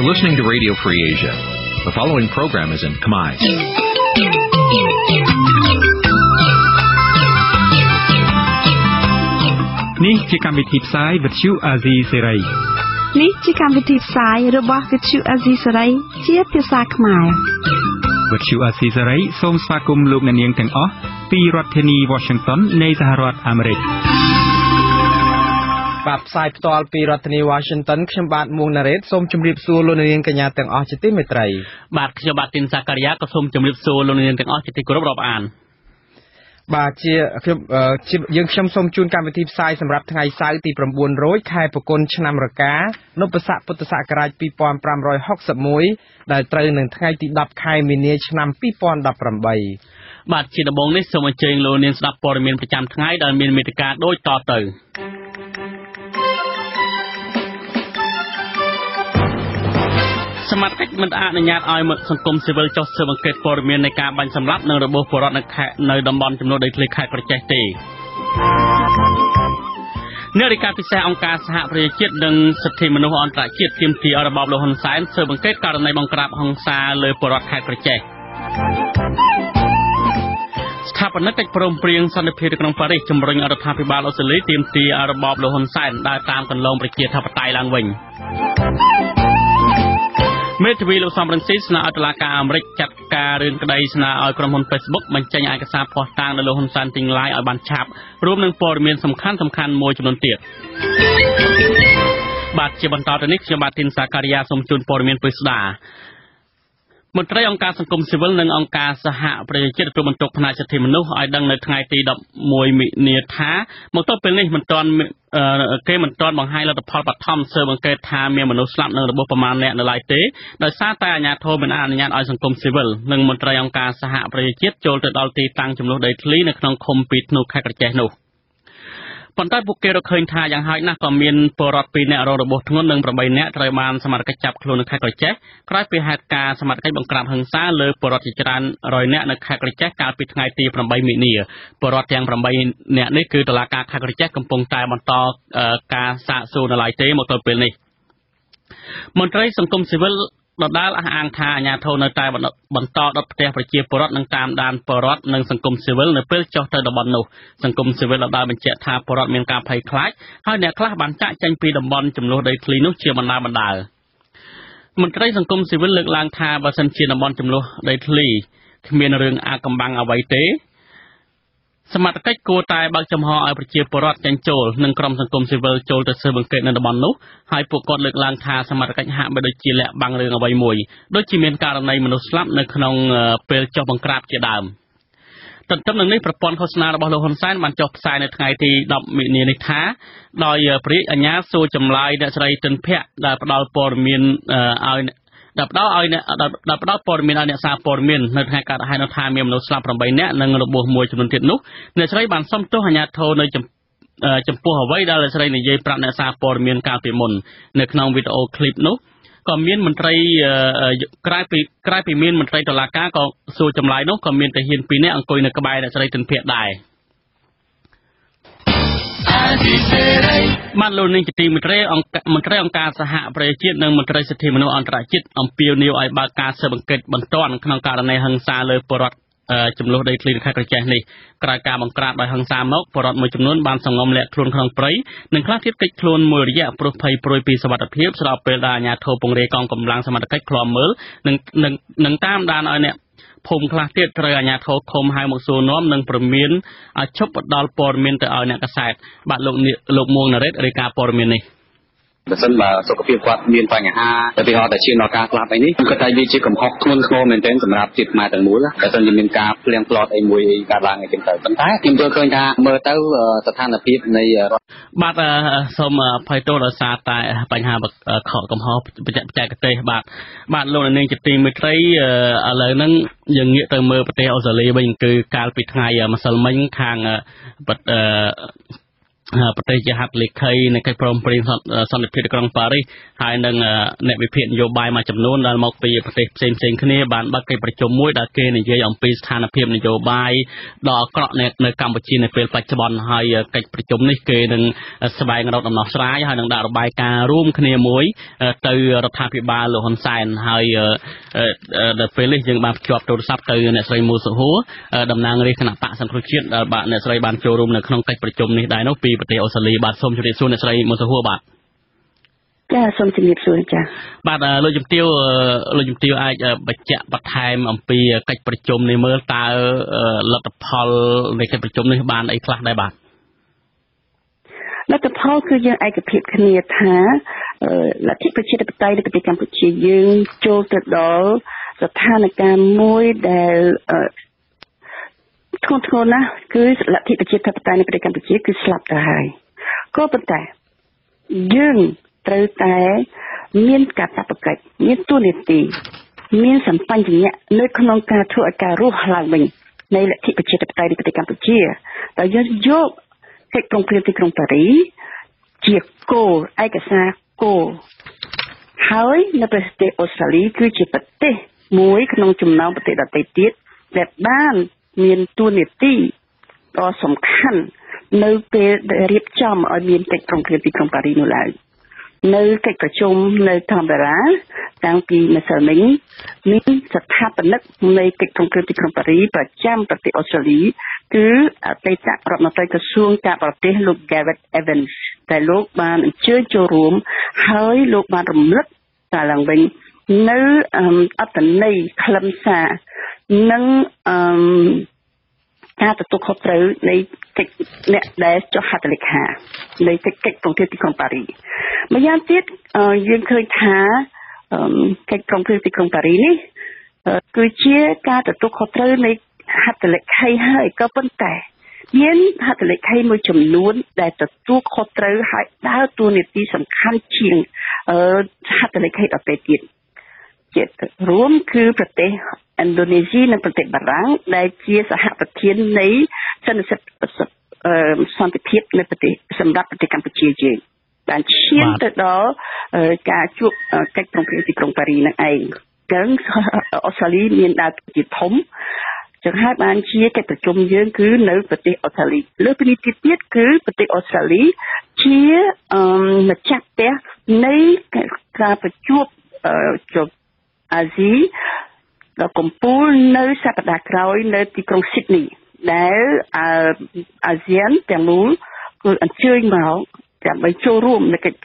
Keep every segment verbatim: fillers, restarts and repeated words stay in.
You're listening to Radio Free Asia. The following program is in Khmer. This is Cam Viti Sai with you Aziz Serai. This is Cam Viti Saiរបស់ Viti Aziz Serai ជាភាសាខ្មែរ Viti Aziz Serai សូមស្វាគមន៍លោកអ្នកនាងទាំងអស់ពីរដ្ឋធានី Washington នៃសហរដ្ឋអាមេរិកបាទផ្សាយផ្ទាល់ពីរដ្ឋធានី Washington ខ្ញុំបាទមួងណារ៉េតសូមជម្រាបសួរលោកនាងកញ្ញាទាំងអស់ជាទីមេត្រីបាទខ្ញុំបាទទីនសាការីយ៉ាក៏សូមជម្រាបសួរលោកនាងទាំងអស់ជាទីគោរពរាប់អានបាទជាខ្ញុំយើងខ្ញុំសូមជូនកម្មវិធីផ្សាយសម្រាប់ថ្ងៃសៅរ៍ទីប្រាំបួនរោចខែផល្គុនឆ្នាំរកានុបស្សកពុទ្ធសករាជពីរពាន់ប្រាំរយហកសិបមួយដែលត្រូវនឹងថ្ងៃទីដប់ខែមីនាឆ្នាំពីរពាន់ដប់ប្រាំបីបាទជាដំបូងនេះសូមអញ្ជើញលោកនាងស្ដាប់ព័ត៌មានប្រចាំថ្ងៃដែលមានមេតិការដូចតទៅសមាជិកមិនអនុញ្ញាតឲ្យសង្គមស៊ីវិលចុះស៊ើបអង្កេតព័ត៌មាននៃការបាញ់សម្លាប់និងរបួសពលរដ្ឋនៅខេត្តនៅតំបន់ចំនួនដីធ្លីខេត្តក្រចេះទេនារីកាពិសេសអង្គការសហប្រជាជាតិនិងសិទ្ធិមនុស្សអន្តរជាតិទាមទារឲ្យរបបលោកហ៊ុនសែនស៊ើបអង្កេតករណីបង្ក្រាបហិង្សាលើពលរដ្ឋខេត្តក្រចេះស្ថាបនិកកិច្ចព្រមព្រៀងសន្តិភាពក្នុងប៉ារីសជំរុញរដ្ឋាភិបាលអូស្ត្រាលីទាមទាររបបលោកហ៊ុនសែនដើរតាមគន្លងប្រជាធិបតេយ្យឡើងវិញមេធាវីលោកសំរងស៊ីស្នើឲ្យតុលាការអាមេរិកចាត់ការរឿងក្តីស្នើឲ្យក្រុមហ៊ុន Facebook បញ្ចេញឯកសារភស្តុតាងដល់លោកហ៊ុនសែនទាំងឡាយឲ្យបានឆាប់រួមនឹងព័ត៌មានសំខាន់សំខាន់មួយចំនួនទៀតបាទជាបន្តទៅនេះខ្ញុំបាទទីនសាការីយ៉ាសូមជូនព័ត៌មានពិស្ដាមន្ត្រីអង្គការសង្គមស៊ីវិលនិងអង្គការសហប្រជាជាតិទទួលបន្ទុកផ្នែកសិទ្ធិមនុស្សឲ្យដឹងនៅថ្ងៃទីដប់មួយមិនិនាថាមកទល់ពេលនេះមិនទាន់គេមិនទាន់បង្ហាញលទ្ធផលបឋមស៊ើបអង្កេតថាមានមនុស្សស្លាប់និងរបួសប្រមាណអ្នកនៅឡើយទេដោយសារតែអាជ្ញាធរមិនអនុញ្ញាតឲ្យសង្គមស៊ីវិលនិងមន្ត្រីអង្គការសហប្រជាជាតិចូលទៅដល់ទីតាំងចំនួនដីធ្លីនៅក្នុងឃុំពីធ្នូខេត្តក្រចេះនោះប៉ុន្តែពួកគេរកឃើញថាយ៉ាងហោចណាស់ក៏មានពលរដ្ឋពីរនាក់រងរបួសធ្ងន់និងប្រាំបីនាក់ត្រូវបានសមត្ថកិច្ចចាប់ខ្លួននៅខេត្តក្រចេះក្រោយពីហេតុការណ៍សមត្ថកិច្ចបង្ក្រាបហិង្សាលើពលរដ្ឋជាច្រើនរយនាក់នៅខេត្តក្រចេះកាលពីថ្ងៃទីប្រាំបីមិនិនាពលរដ្ឋទាំងប្រាំបីនាក់នេះគឺតុលាការខេត្តក្រចេះកំពុងតែបន្តការសាកសួរនៅឡើយទេមកទល់ពេលនេះមន្ត្រីសង្គមស៊ីវិលដដាលអះអាងថាអាជ្ញាធរនៅតែបន្តដុតផ្ទះប្រជាពលរដ្ឋនិងតាមដានពលរដ្ឋនិងសង្គមស៊ីវិលនៅពេលចុះទៅតំបន់នោះសង្គមស៊ីវិលដដាលបញ្ជាក់ថាពលរដ្ឋមានការភ័យខ្លាចហើយអ្នកខ្លះបានចាក់ចេញពីតំបន់ចំនួនដីធ្លីនោះជាបណ្ដាបណ្ដាមន្ត្រីសង្គមស៊ីវិលលើកឡើងថាបើសិនជាតំបន់ចំនួនដីធ្លីគ្មានរឿងអាកំបាំងអ្វីទេសមត្ថកិច្ចគួរតែបើកចំហឲ្យប្រជាពលរដ្ឋចេញចូលនិងក្រុមសង្គមស៊ីវិលចូលទៅស៊ើបអង្កេតនៅតំបន់នោះហើយពួកគាត់លើកឡើងថាសមត្ថកិច្ចហាក់បីដូចជាលាក់បាំងរឿងអ្វីមួយដូចជាមានករណីមនុស្សស្លាប់នៅក្នុងពេលចុះបង្ក្រាបជាដើមទន្ទឹមនឹងនេះប្រព័ន្ធឃោសនារបស់លោកហ៊ុនសែនបានចុះផ្សាយនៅថ្ងៃទីដប់មិនិនានេះថាដោយព្រះរាជអាជ្ញាសួរចម្លើយអ្នកស្រីទិនភ័ក្រដែលផ្ដល់ព័ត៌មានឲ្យដែលផ្ដល់ឲ្យដែលផ្ដល់ព័ត៌មានឲ្យអ្នកសារព័ត៌មាននៅថ្ងៃកើតហេតុនោះថាមានមនុស្សស្លាប់ប្រាំបីនាក់និងរបួសមួយចំនួនទៀតនោះអ្នកស្រីបានសុំទោសអាជ្ញាធរនៅចំពោះអ្វីដែលអ្នកស្រីនិយាយប្រាប់អ្នកសារព័ត៌មានកាលពីមុននៅក្នុងវីដេអូឃ្លីបនោះក៏មានមន្ត្រីក្រៅពីក្រៅពីមានមន្ត្រីតុលាការក៏សួរចម្លើយនោះក៏មានទាហានពីរនាក់អង្គុយនៅក្បែរអ្នកស្រីទិនភ័ក្រដែរបានលោកនាងជាទីមេត្រីអង្គមន្ត្រីអង្គការសហប្រជាជាតិនិងមន្ត្រីសិទ្ធិមនុស្សអន្តរជាតិអំពាវនាវឲ្យបើកការស៊ើបអង្កេតបន្ទាន់ក្នុងករណីហិង្សាលើពលរដ្ឋចំនួនដីធ្លីខេត្តក្រចេះនេះក្រោយការបង្ក្រាបដោយហិង្សាមកពលរដ្ឋមួយចំនួនបានសង្ងំលាក់ខ្លួនក្នុងព្រៃនិងខ្លះទៀតគេចខ្លួនមួយរយៈព្រោះភ័យព្រួយពីសវត្ថិភាពស្របពេលដែលអាជ្ញាធរពង្រាយកងកម្លាំងសមត្ថកិច្ចឃ្លាំមើលនិងនិងតាមដានឲ្យអ្នកភូមិខ្លះទៀតត្រូវអាជ្ញាធរឃុំហៅមកសួរនាំនិងព្រមានឲ្យជប់ដល់ព័ត៌មានទៅឲ្យអ្នកកាសែតបាទលោកលោកមួងណារ៉េតរាយការណ៍ព័ត៌មាននេះបើសិនបើសុខភាពគាត់មានបញ្ហាឧទាហរណ៍តែឈានដល់ការស្លាប់អីនេះគាត់ថាវាជាកំហុសធ្ងន់ធ្ងរមែនទែនសម្រាប់ជាតិខ្មែរទាំងមូលបើសិនជាមានការភ្លៀងផ្លត់អីមួយកើតឡើងអីចឹងទៅប៉ុន្តែខ្ញុំយល់ឃើញថាមើលទៅស្ថានភាពនៃរដ្ឋបាទសូមអភ័យទោសដោយសារតែបញ្ហាខកកំហុសបច្ចេកទេសបាទបាទលោកនាងជាទីមេត្រីឥឡូវហ្នឹងយើងងាកទៅមើលប្រទេសអូស្ត្រាលីវិញគឺកាលពីថ្ងៃម្សិលមិញខាង ប្រទេសជាហាប់លេខីនៅក្នុងប្រទេសកម្ពុជា បាទលោកជំទាវលោកជំទាវអាចបញ្ជាក់បន្ថែមអំពីកិច្ចប្រជុំនេះបានអីខ្លះដែរបាទ ធនធានណាគឺលទ្ធិប្រជាធិបតេយ្យនៃប្រទេសកម្ពុជាគឺស្លាប់ទៅហើយក៏ប៉ុន្តែយើងត្រូវតែមានការតបកិច្ចមានទួនាទីមានសម្បញ្ញៈនៅក្នុងការធ្វើឲ្យការរស់ឡើងវិញនៃលទ្ធិប្រជាធិបតេយ្យនៃប្រទេសកម្ពុជា នៅពេលរៀបចំឲ្យមានកិច្ចប្រំពៃទីក្រុងប៉ារីសនៅឡើយនៅកិច្ចប្រជុំនៅធម្មតាតាមពីម្សិលមិញមានស្ថាបនិកនៃកិច្ចប្រំពៃទីក្រុងប៉ារីសគឺអតីតរដ្ឋមន្ត្រីក្រសួងការប្រទេស លោក Gareth Evans ដែលលោកបានអញ្ជើញចូលរួមហើយលោកបានរំលឹកឡើងវិញនៅអត្តន័យខ្លឹមសារនិង ការទទួលខុសត្រូវនៃកិច្ចអ្នកដែលចុះហត្ថលេខានៃកិច្ចកិច្ចប្រំពៃទីក្រុងប៉ារីសម្យ៉ាងទៀតយើងឃើញថាកិច្ចប្រំពៃទីក្រុងប៉ារីសនេះគឺជាការទទួលខុសត្រូវនៃហត្ថលេខីហើយក៏ប៉ុន្តែមានហត្ថលេខីមួយចំនួនដែលទទួលខុសត្រូវហើយដើរតួនាទីសំខាន់ជាងហត្ថលេខីដទៃទៀត ជារួមគឺប្រទេសឥណ្ឌូនេស៊ីនិងប្រទេសបារាំងដែលជាសហប្រធាននៃសន្និសីទសន្តិភាពនៃប្រទេសសម្រាប់ប្រទេសកម្ពុជាយើងបានឈានទៅដល់ការជួបកិច្ចប្រំពៃទីក្រុងប៉ារីសហ្នឹងឯង ដល់កំពូលនៅសប្តាហ៍ក្រោយនៅទីក្រុងស៊ីដនីដែលអាស៊ានទាំងមូលគឺអញ្ជើញមកដើម្បីចូលរួមនៃកិច្ច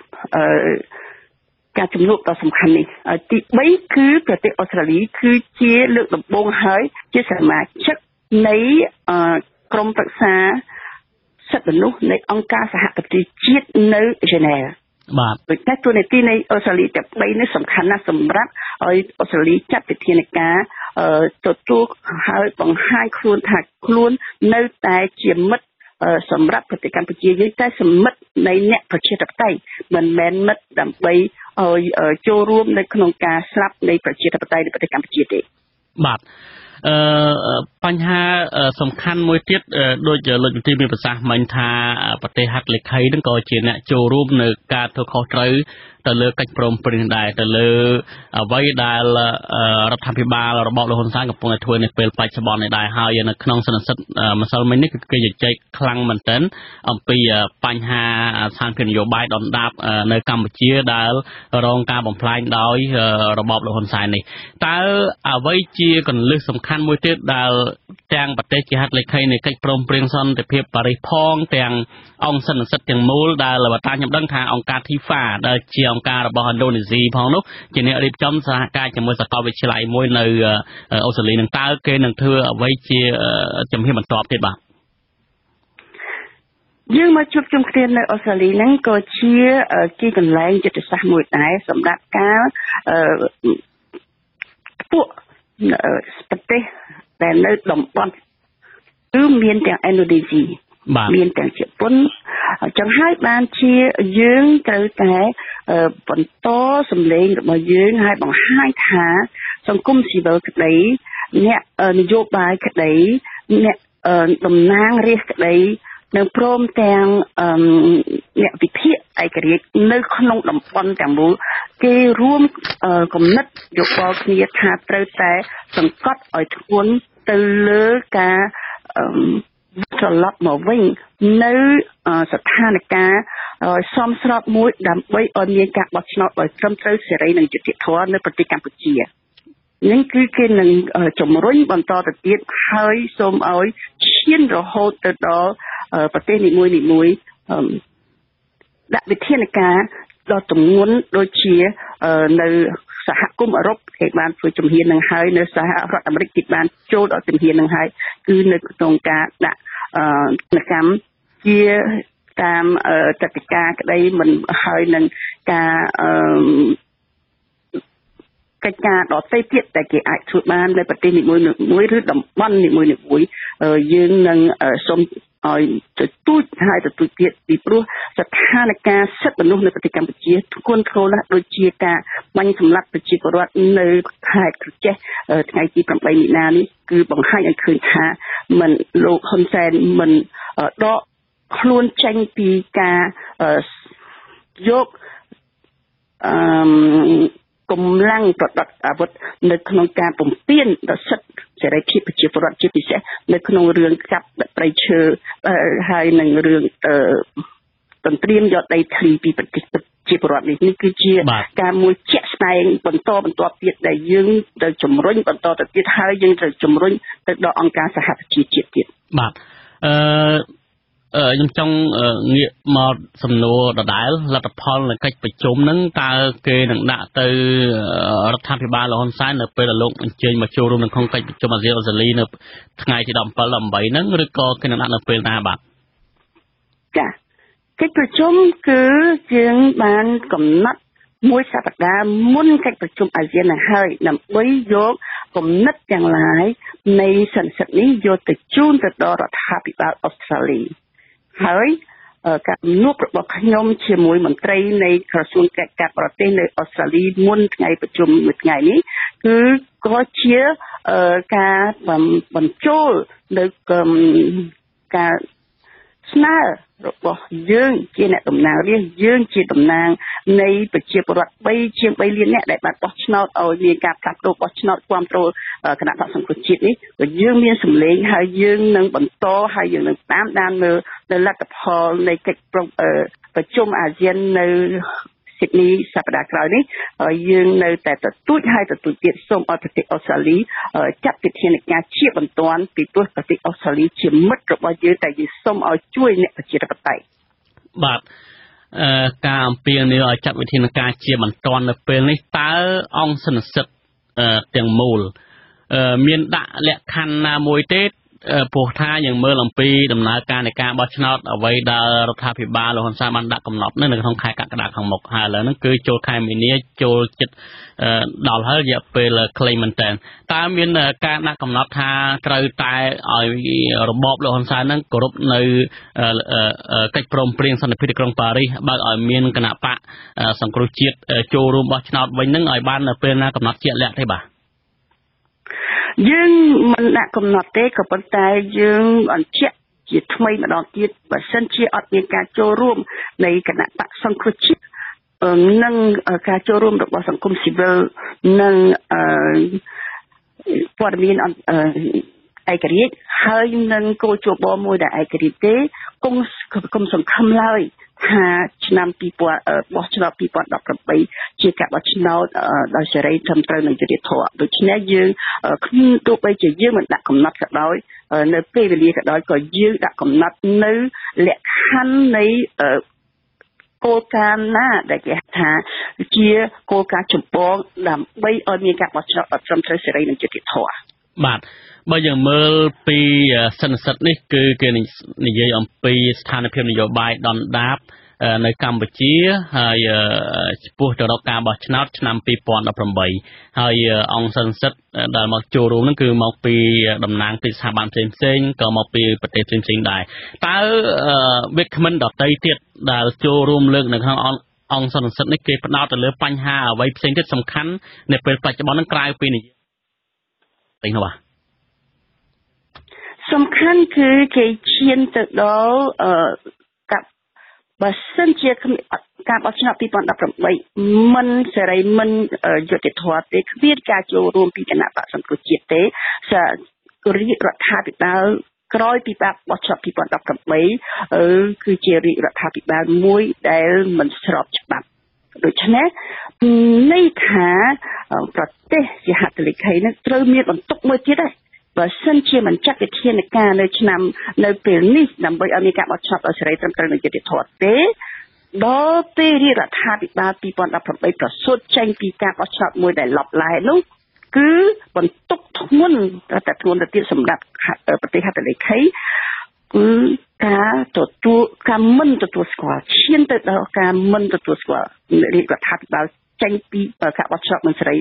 ការជំនួបដ៏សំខាន់នេះទី 3 គឺប្រទេសអូស្ត្រាលីគឺជាលើកដំបូងហើយជាសមាជិកនៃក្រុមប្រឹក្សាសន្តិនុនៃអង្គការសហប្រជាជាតិនៅហ្សឺណែវ បាទ បញ្ហាសំខាន់មួយទៀតដូចលោកជំទាវមានប្រសាសន៍មិញថាប្រទេសហត្ថលេខីនឹងក៏ជាអ្នកចូលរួមនៅការធ្វើខុសត្រូវទៅលើកិច្ចព្រមព្រិងដែរទៅលើអ្វីដែលរដ្ឋាភិបាលរបស់លោកហ៊ុនសែនកំពុងតែធ្វើនៅពេលបច្ចុប្បន្ននេះដែរហើយនៅក្នុងសនសិទ្ធិម្សិលមិញនេះគឺគេជជែកខ្លាំងមែនទែនអំពីបញ្ហាស្ថានភាពនយោបាយដណ្ដាប់នៅកម្ពុជាដែលរងការបំផ្លាញដោយរបបលោកហ៊ុនសែននេះតើអ្វីជាកលិសសំខាន់មួយទៀតដែល ទាំងប្រទេសជាហត្ថលេខីនៃកិច្ចព្រមព្រៀងសន្តិភាពប៉ារីសផងទាំងអង្គសន្និសីទទាំងមូលដែលបើតាមខ្ញុំដឹងថាអង្គការ ធីហ្វា ដែលជាអង្គការរបស់ឥណ្ឌូនេស៊ីផងនោះជាអ្នករៀបចំសហការជាមួយសាកលវិទ្យាល័យមួយនៅអូស្ត្រាលីនឹងតើគេនឹងធ្វើអ្វីជាជំហានបន្តទៀតបាទយើងមកជួបជុំគ្នានៅអូស្ត្រាលីហ្នឹងក៏ជាទីកន្លែងយុទ្ធសាស្ត្រមួយដែរសម្រាប់ការប្រទេសដែលនៅតំបន់ គឺមានទាំងឥណ្ឌូនេស៊ីមានទាំងជប៉ុនចឹងហើយបានជាយើងត្រូវតែបន្តសម្លេងរបស់យើងហើយបង្ហាញថាសង្គមស៊ីវិលក្តីអ្នកនយោបាយក្តីអ្នកតំណាងរាស្ត្រក្តី នៅព្រមទាំងអឺអ្នកវិភាគឯករាជ្យនៅក្នុងតំបន់ទាំងមូលគេរួមកំណត់យកបោគ្នាថាត្រូវតែសង្កត់ឲ្យធ្ងន់ទៅលើការអឺ នឹងគឺគេនឹងជំរុញបន្តទៅទៀតហើយសូមឲ្យឈានរហូតទៅដល់ប្រទេសនីមួយៗដាក់វិធានការដល់ចំនួនដូចជានៅសហគមន៍អឺរ៉ុប កិច្ចការដតេទៀតដែលគេអាចធ្វើបាននៅប្រទេសនីមួយៗយើងនឹងសូមឲ្យទទួលហើយទទួលទៀតពីព្រោះស្ថានភាពសិទ្ធិមនុស្សនៅប្រទេសកម្ពុជាធ្ងន់ធ្ងរណាស់ដូចជាការបាញ់សម្លាប់ប្រជាពលរដ្ឋនៅខែកុច្ចេះថ្ងៃទី កំឡាំងប្រដកអាវុធនៅក្នុងការបំពេញដសិទ្ធសេរីភាពប្រជាពលរដ្ឋជាពិសេសនៅក្នុងរឿងកាប់ប្រៃឈើហើយនឹងរឿង ខ្ញុំចង់ងាកមកសំណួរដដែលរដ្ឋាភិបាលលហ៊ុនសែននៅពេល ការស្នើរបស់យើងជាអ្នកតំណាងរាស្ត្រយើងជាតំណាងនៃប្រជាពលរដ្ឋ សិដនីសប្តាហ៍ក្រោយនេះយើងនៅតែទទួលហើយទទួលទៀតសូមឲ្យប្រទេសអូស្ត្រាលីចាត់វិធានការជាបន្តពីព្រោះប្រទេសអូស្ត្រាលីជាមិត្តរបស់យើងតែយើងសូមឲ្យជួយអ្នកប្រជាធិបតេយ្យបាទការអំពាវនាវឲ្យចាត់វិធានការជាបន្តនៅពេលនេះតើ អឺពោលថាយើងមើលអំពីដំណើរការនៃការបោះឆ្នោតអ្វីដែលរដ្ឋាភិបាលលោកហ៊ុនសែនបានដាក់កំណត់នៅក្នុងខែកក្កដាខាងមុខហើយឥឡូវហ្នឹងគឺចូលខែមីនាចូលចិត្តដល់ហើយរយៈពេល យើងមិនដាក់កំណត់ទេក៏ប៉ុន្តែយើងអញ្ជាក់ជាថ្មីម្ដងទៀតបើសិនជាអត់មានការចូលរួមនៃគណៈបក្សសង្គ្រោះជាតិនឹងការចូលរួមរបស់សង្គមស៊ីវិលនិងព័ត៌មានឯករាជ្យហើយនឹងគោចូលបោះមួយដែលឯករាជ្យទេគុំគុំសង្ឃឹមឡើយ ឆ្នាំពីរពាន់ដប់ប្រាំបីជាការបោះឆ្នោតដោយសេរីត្រឹមត្រូវនិងយុត្តិធម៌ដូច្នេះយើងខ្ញុំទោះបីជាយើងមិនដាក់កំណត់ក៏ដោយនៅពេលវេលាក៏ដោយក៏យើងដាក់កំណត់នៅលក្ខខណ្ឌនៃកូនការណាដែលគេហៅថាជាកូនការចម្បងដើម្បីឲ្យមានការបោះឆ្នោតអត់ត្រឹមត្រូវសេរីនិងយុត្តិធម៌បាទបើយើងមើលពីសន្និសីទនេះគឺគេនិយាយអំពីស្ថានភាពនយោបាយដណ្ដាប នៅកម្ពុជាហើយចំពោះតរកការបោះឆ្នោតឆ្នាំពីរពាន់ដប់ប្រាំបីហើយអង្គសន្និសីទដែលមកចូលរួមនឹងគឺមកពីតំណាងពីស្ថាប័នផ្សេងៗក៏មកពីប្រទេសផ្សេងៗដែរតើវិក្កាមដតីទៀតដែលចូលរួមលើកនៅក្នុងអង្គសន្និសីទនេះគេផ្ដោតទៅលើបញ្ហាអ្វីផ្សេងទៀតសំខាន់នៅពេលបច្ចុប្បន្ននឹងក្រៅពីនេះ សួរ សំខាន់គឺគេឈានទៅដល់អឺកាប់បើសិនជាការបោះឆ្នោតtwenty eighteenមិនសេរីមិនយុត្តិធម៌ទេគ្មានការចូលរួមពីគណៈបក្សសង្គ្រោះជាតិទេសារិយរដ្ឋាភិបាលក្រោយពីការបោះឆ្នោតtwenty eighteenគឺជារិយរដ្ឋាភិបាលមួយដែលមិនស្របច្បាប់ដូច្នេះន័យថាប្រទេសជាហត្ថលេខីនេះត្រូវមានបន្ទុកមួយទៀតដែរបើសិនជាមិនចាត់វិធានការនៅឆ្នាំនៅពេលនេះដើម្បីឲ្យមានការបោះឆ្នោតឲ្យសេរីត្រឹមត្រូវនិងយុត្តិធម៌ទេដល់ពេលរដ្ឋាភិបាលtwenty eighteenប្រសូតចេញពីការបោះឆ្នោតមួយដែលឡប់ឡែនោះគឺបន្ទុកធ្ងន់តែធ្ងន់ទៅទៀតសម្រាប់ប្រទេសហត្ថលេខីគឺការទទួលការមិនទទួលស្គាល់ឈានទៅដល់ការមិនទទួលស្គាល់រដ្ឋាភិបាលចេញពីការបោះឆ្នោតមិនសេរី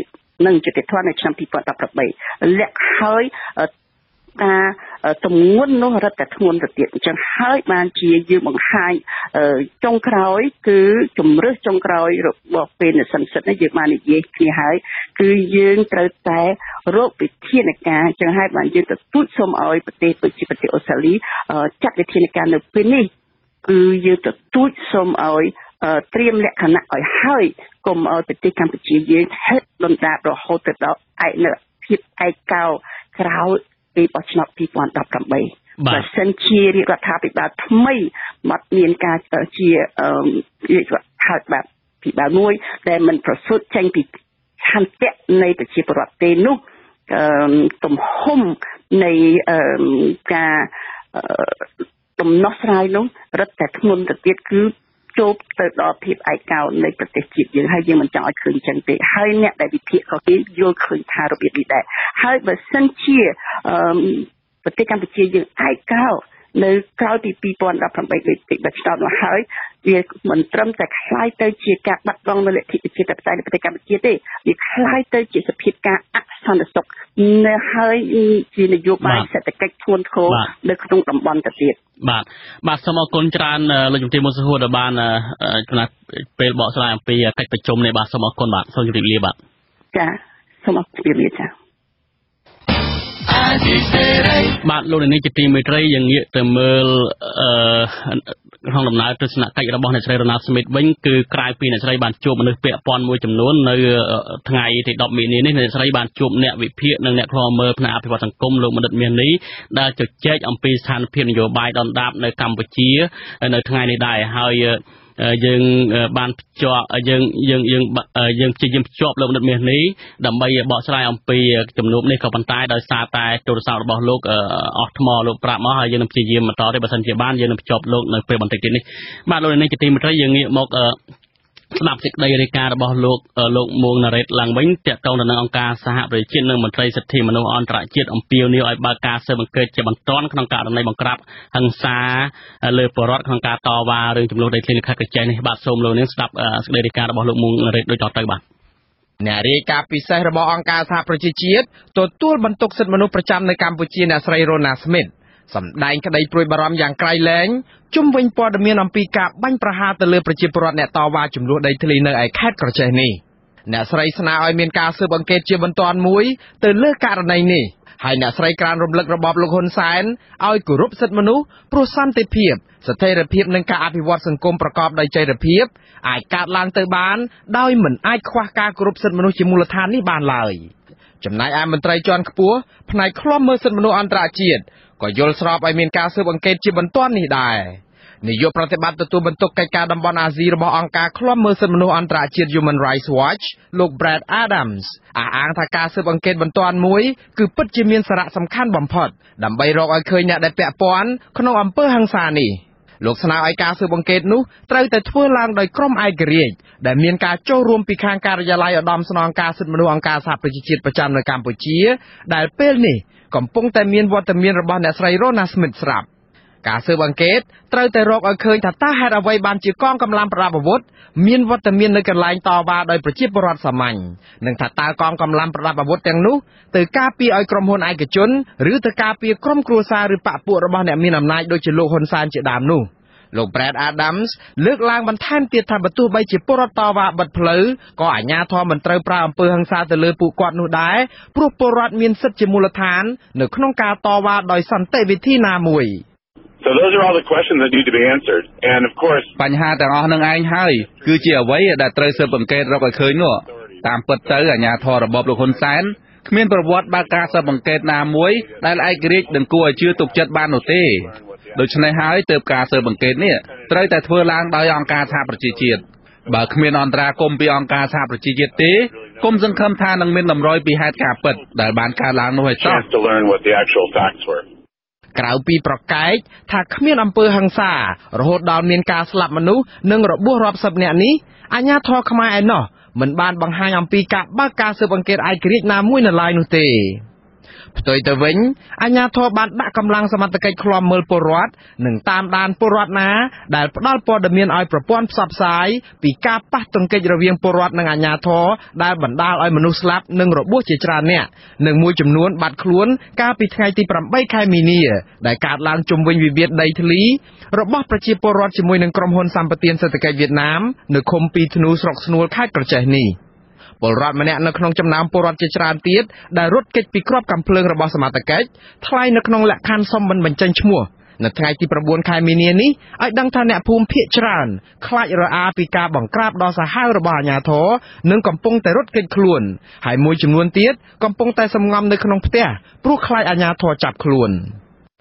និងយុត្តិធម៌នៅឆ្នាំtwenty eighteenលក្ខហើយការទម្ងន់នោះរឹតតែធ្ងន់ទៅទៀតអញ្ចឹងហើយបានជាយើងបង្ហាញចុងក្រោយគឺជំរឹះចុងក្រោយរបស់ពេលនិសិនសិទ្ធនេះយើងបាននិយាយគ្នាហើយគឺយើងត្រូវតែរកវិធានការអញ្ចឹងហើយបានយើងទៅទូជសូមឲ្យប្រទេសដូចជាប្រទេសអូស្ត្រាលីចាត់វិធានការនៅពេលនេះគឺយើងទៅទូជសូមឲ្យត្រៀមលក្ខណៈឲ្យហើយកុំឲ្យប្រទេសកម្ពុជាយើងហិតដុនដាបរហូតទៅដល់ឯកនៅភាពឯកោក្រោយពីបោះឆ្នោតtwenty eighteenបើសិនជារដ្ឋាភិបាលថ្មីមិនមានការជារដ្ឋាភិបាលពីបាលមួយដែលមិនប្រសូតចេញពីឆន្ទៈនៃប្រជាពលរដ្ឋទេនោះទំហំនៃការដំណោះស្រាយនោះរឹតតែធ្ងន់ទៅទៀតគឺចូលទៅដល់ភាពឯកោនៃប្រទេសជាតិយើងហើយយើងមិនចង់ឲ្យឃើញចឹងទេហើយអ្នកដែលវិភាគក៏គេយល់ឃើញថារបៀបនេះដែរហើយបើសិនជាប្រទេសកម្ពុជាយើងឯកោនៅក្រោយពីtwenty eighteenដូចទីបច្ចុប្បន្នមកហើយវាមិនត្រឹមតែคล้ายទៅជាការបាត់បង់នូវលទ្ធិប្រជាធិបតេយ្យនៅប្រទេសកម្ពុជាទេវាคล้ายទៅជាសភាពការអសន្តិសុខនៅហើយជានយោបាយសេដ្ឋកិច្ចធ្ងន់ធ្ងរនៅក្នុងតំបន់ទៅទៀតបាទបាទសូមអរគុណច្រើនលោកជំទាវមុនសហួរដែលបានចំណាត់ពេលបកស្រាយអំពីកិច្ចប្រជុំនេះបាទសូមអរគុណបាទសូមជម្រាបលាបាទចាសូមអរគុណជម្រាបលាចាបាទលោកនាងជាទីមេត្រីយើងងាកទៅមើលអឺក្នុងដំណើរទស្សនកិច្ចរបស់អ្នកស្រីរ៉ូណាល់ស្មីតវិញគឺក្រៅពីអ្នកស្រីបានជួបមនុស្សពាក់ព័ន្ធមួយចំនួននៅថ្ងៃទីtenមីនានេះអ្នកស្រីបានជួបអ្នកវិភាគនិងអ្នកខ្លោមើលផ្នែកអភិវឌ្ឍសង្គមលោកមនិតមាននេះដែលជជែកអំពីស្ថានភាពនយោបាយដុនដាបនៅកម្ពុជានៅថ្ងៃនេះដែរហើយយើងបានភ្ជាប់យើងយើងយើងយើងជាយើងភ្ជាប់លោកបណ្ឌិតមាសនេះដើម្បីបកស្រាយអំពីចំនួននេះក៏ប៉ុន្តែដោយសារតែទូរស័ព្ទរបស់លោកអស់ថ្មលោកប្រាប់មកហើយយើងនឹងព្យាយាមបន្តទេបើមិនជាបានយើងនឹងភ្ជាប់លោកនៅពេលបន្តិចទៀតនេះបាទលោកនេះជាទីមេត្រីយើងងាកមកស្ដាប់សេចក្តីរាយការណ៍របស់លោកលោកមួងណារ៉េតឡើងវិញទាក់ទងទៅនឹងអង្គការសហប្រជាជាតិនិងមន្ត្រីសិទ្ធិមនុស្សអន្តរជាតិអំពាវនាវឲ្យបើកការស៊ើបអង្កេតជាបន្ទាន់ក្នុងករណីបង្ក្រាបហិង្សាលើបរិវត្តក្នុងការតវ៉ារឿងចំនួនដីធ្លីនៅខេត្តកោះចេះនេះបាទសូមលោកនាងស្ដាប់សេចក្តីរាយការណ៍របស់លោកមួងណារ៉េតដូចតទៅបាទអ្នករាយការណ៍ពិសេសរបស់អង្គការសហប្រជាជាតិទទួលបន្ទុកសិទ្ធិមនុស្សប្រចាំនៅកម្ពុជាអ្នកស្រីរ៉ូណាស្មីតសម្ដែងក្តីព្រួយបារម្ភយ៉ាងក្រៃលែងជុំវិញព័ត៌មានអំពីការបាញ់ប្រហារទៅលើប្រជាពលរដ្ឋអ្នកតវ៉ាចំនួនដីធ្លីនៅឯខេត្តក្រចេះនេះអ្នកស្រីស្នើឲ្យមានការស៊ើបអង្កេតជាបន្ទាន់មួយទៅលើករណីនេះហើយអ្នកស្រីក្រានរំលឹករបបលោកហ៊ុនសែនឲ្យគោរពសិទ្ធិមនុស្សព្រោះសន្តិភាពស្ថិរភាពនិងការអភិវឌ្ឍសង្គមប្រកបដោយចីរភាពអាចកើតឡើងទៅបានដោយមិនអាចខ្វះការគោរពសិទ្ធិមនុស្សជាមូលដ្ឋាននេះបានឡើយចំណែកឯមន្ត្រីជាន់ខ្ពស់ផ្នែកឃ្លាំមើលសិទ្ធិមនុស្សអន្តរជាតិក៏យល់ស្របឲ្យមានការស៊ើបអង្កេតជាបន្ទាន់នេះដែរនាយកប្រតិបត្តិទទួលបន្ទុកកិច្ចការតំបន់អាស៊ីរបស់អង្គការឃ្លាំមើលសិទ្ធិមនុស្សអន្តរជាតិ Human Rights Watch លោក Brad Adams អះអាងថាការស៊ើបអង្កេតបន្ទាន់មួយគឺពិតជាមានសារៈសំខាន់បំផុតដើម្បីរកឲ្យឃើញអ្នកដែលពាក់ព័ន្ធក្នុងអំពើហិង្សានេះលោកស្នើឲ្យការស៊ើបអង្កេតនោះត្រូវតែធ្វើឡើងដោយក្រុមឯករាជ្យដែលមានការចូលរួមពីខាងការិយាល័យឧត្តមស្នងការសិទ្ធិមនុស្សអង្គការសហប្រជាជាតិប្រចាំនៅកម្ពុជាដែលពេលនេះកំពុងតែមានវត្តមានរបស់អ្នកស្រីរ៉ូណាស្មីតស្រាប់ការស៊ើបអង្កេតត្រូវតែរកឲ្យឃើញថាតើហេតុអ្វីបានជាកងកម្លាំងប្រដាប់អាវុធមានវត្តមាននៅកន្លែងតវ៉ាដោយប្រជាពលរដ្ឋសាមញ្ញនិងថាតើកងកម្លាំងប្រដាប់អាវុធទាំងនោះទៅការពារឲ្យក្រុមហ៊ុនឯកជនឬទៅការពារក្រុមគ្រួសារឬបកពួករបស់អ្នកមានអំណាចដូចជាលោកហ៊ុនសែនជាដើមនោះ លោក Brad Adams លើកឡើងបន្ថែមទៀតថាបើទោះបីជាពលរដ្ឋតវ៉ាបិទផ្លូវក៏អាជ្ញាធរមិនត្រូវប្រើអំពើហិង្សាទៅលើពួកគាត់នោះដែរព្រោះពលរដ្ឋមានសិទ្ធិជាមូលដ្ឋាននៅក្នុងការតវ៉ាដោយសន្តិវិធីណាមួយ So those are all the questions that need to be answered. And of course, បញ្ហាទាំងអស់នឹងឯងហើយគឺជាអ្វីដែលត្រូវស៊ើបអង្កេតរកឲ្យឃើញនោះតាមពិតទៅអាជ្ញាធររបបលោកហ៊ុនសែនគ្មានប្រវត្តិបើការស៊ើបអង្កេតណាមួយដែលឯករាជ្យនឹងគួរឲ្យជឿទុកចិត្តបាននោះទេដូច្នេះហើយទើបការស៊ើបអង្កេតនេះត្រូវតែធ្វើឡើងដោយអង្គការសហប្រជាជាតិបើគ្មានអន្តរាគមន៍ពីអង្គការសហប្រជាជាតិទេគុំសង្ឃឹមថានឹងមានតម្រុយពីហេតុការណ៍ពិតដែលបានកើតឡើងនោះឲ្យចោះ ក្រៅពីប្រកាសថាគ្មានអំពើហិង្សារហូតដល់មានការស្លាប់មនុស្សនិងរបួសរាប់សិបនាក់នេះអាជ្ញាធរបានដាក់កម្លាំងសមត្ថកិច្ចឃ្លាំមើលពលរដ្ឋនិងតាមដានពលរដ្ឋណាដែលផ្ដាល់ព័ត៌មានឲ្យប្រព័ន្ធផ្សព្វផ្សាយពីការប៉ះទង្គិចរវាងពលរដ្ឋនិងអាជ្ញាធរដែលបណ្ដាលឲ្យមនុស្សស្លាប់និងរបួសជាច្រើនអ្នកនៅឃុំពីធ្នូស្រុកស្នួលខេត្តក្រចេះនេះ ពលរដ្ឋម្នាក់នៅក្នុងចំណោមពលរដ្ឋជាច្រើនទៀតដែលរត់គេចពីក្របកំភ្លើងរបស់សមត្ថកិច្ចថ្លែងនៅក្នុងលក្ខខណ្ឌសមមិនបញ្ចេញឈ្មោះនៅថ្ងៃទី 9 ខែមីនានេះឲ្យដឹងថាអ្នកភូមិភាគច្រើនខ្លាចរអាពីការបង្ក្រាបដល់សាហាវរបស់អាជ្ញាធរនិងកំពុងតែរត់គេចខ្លួន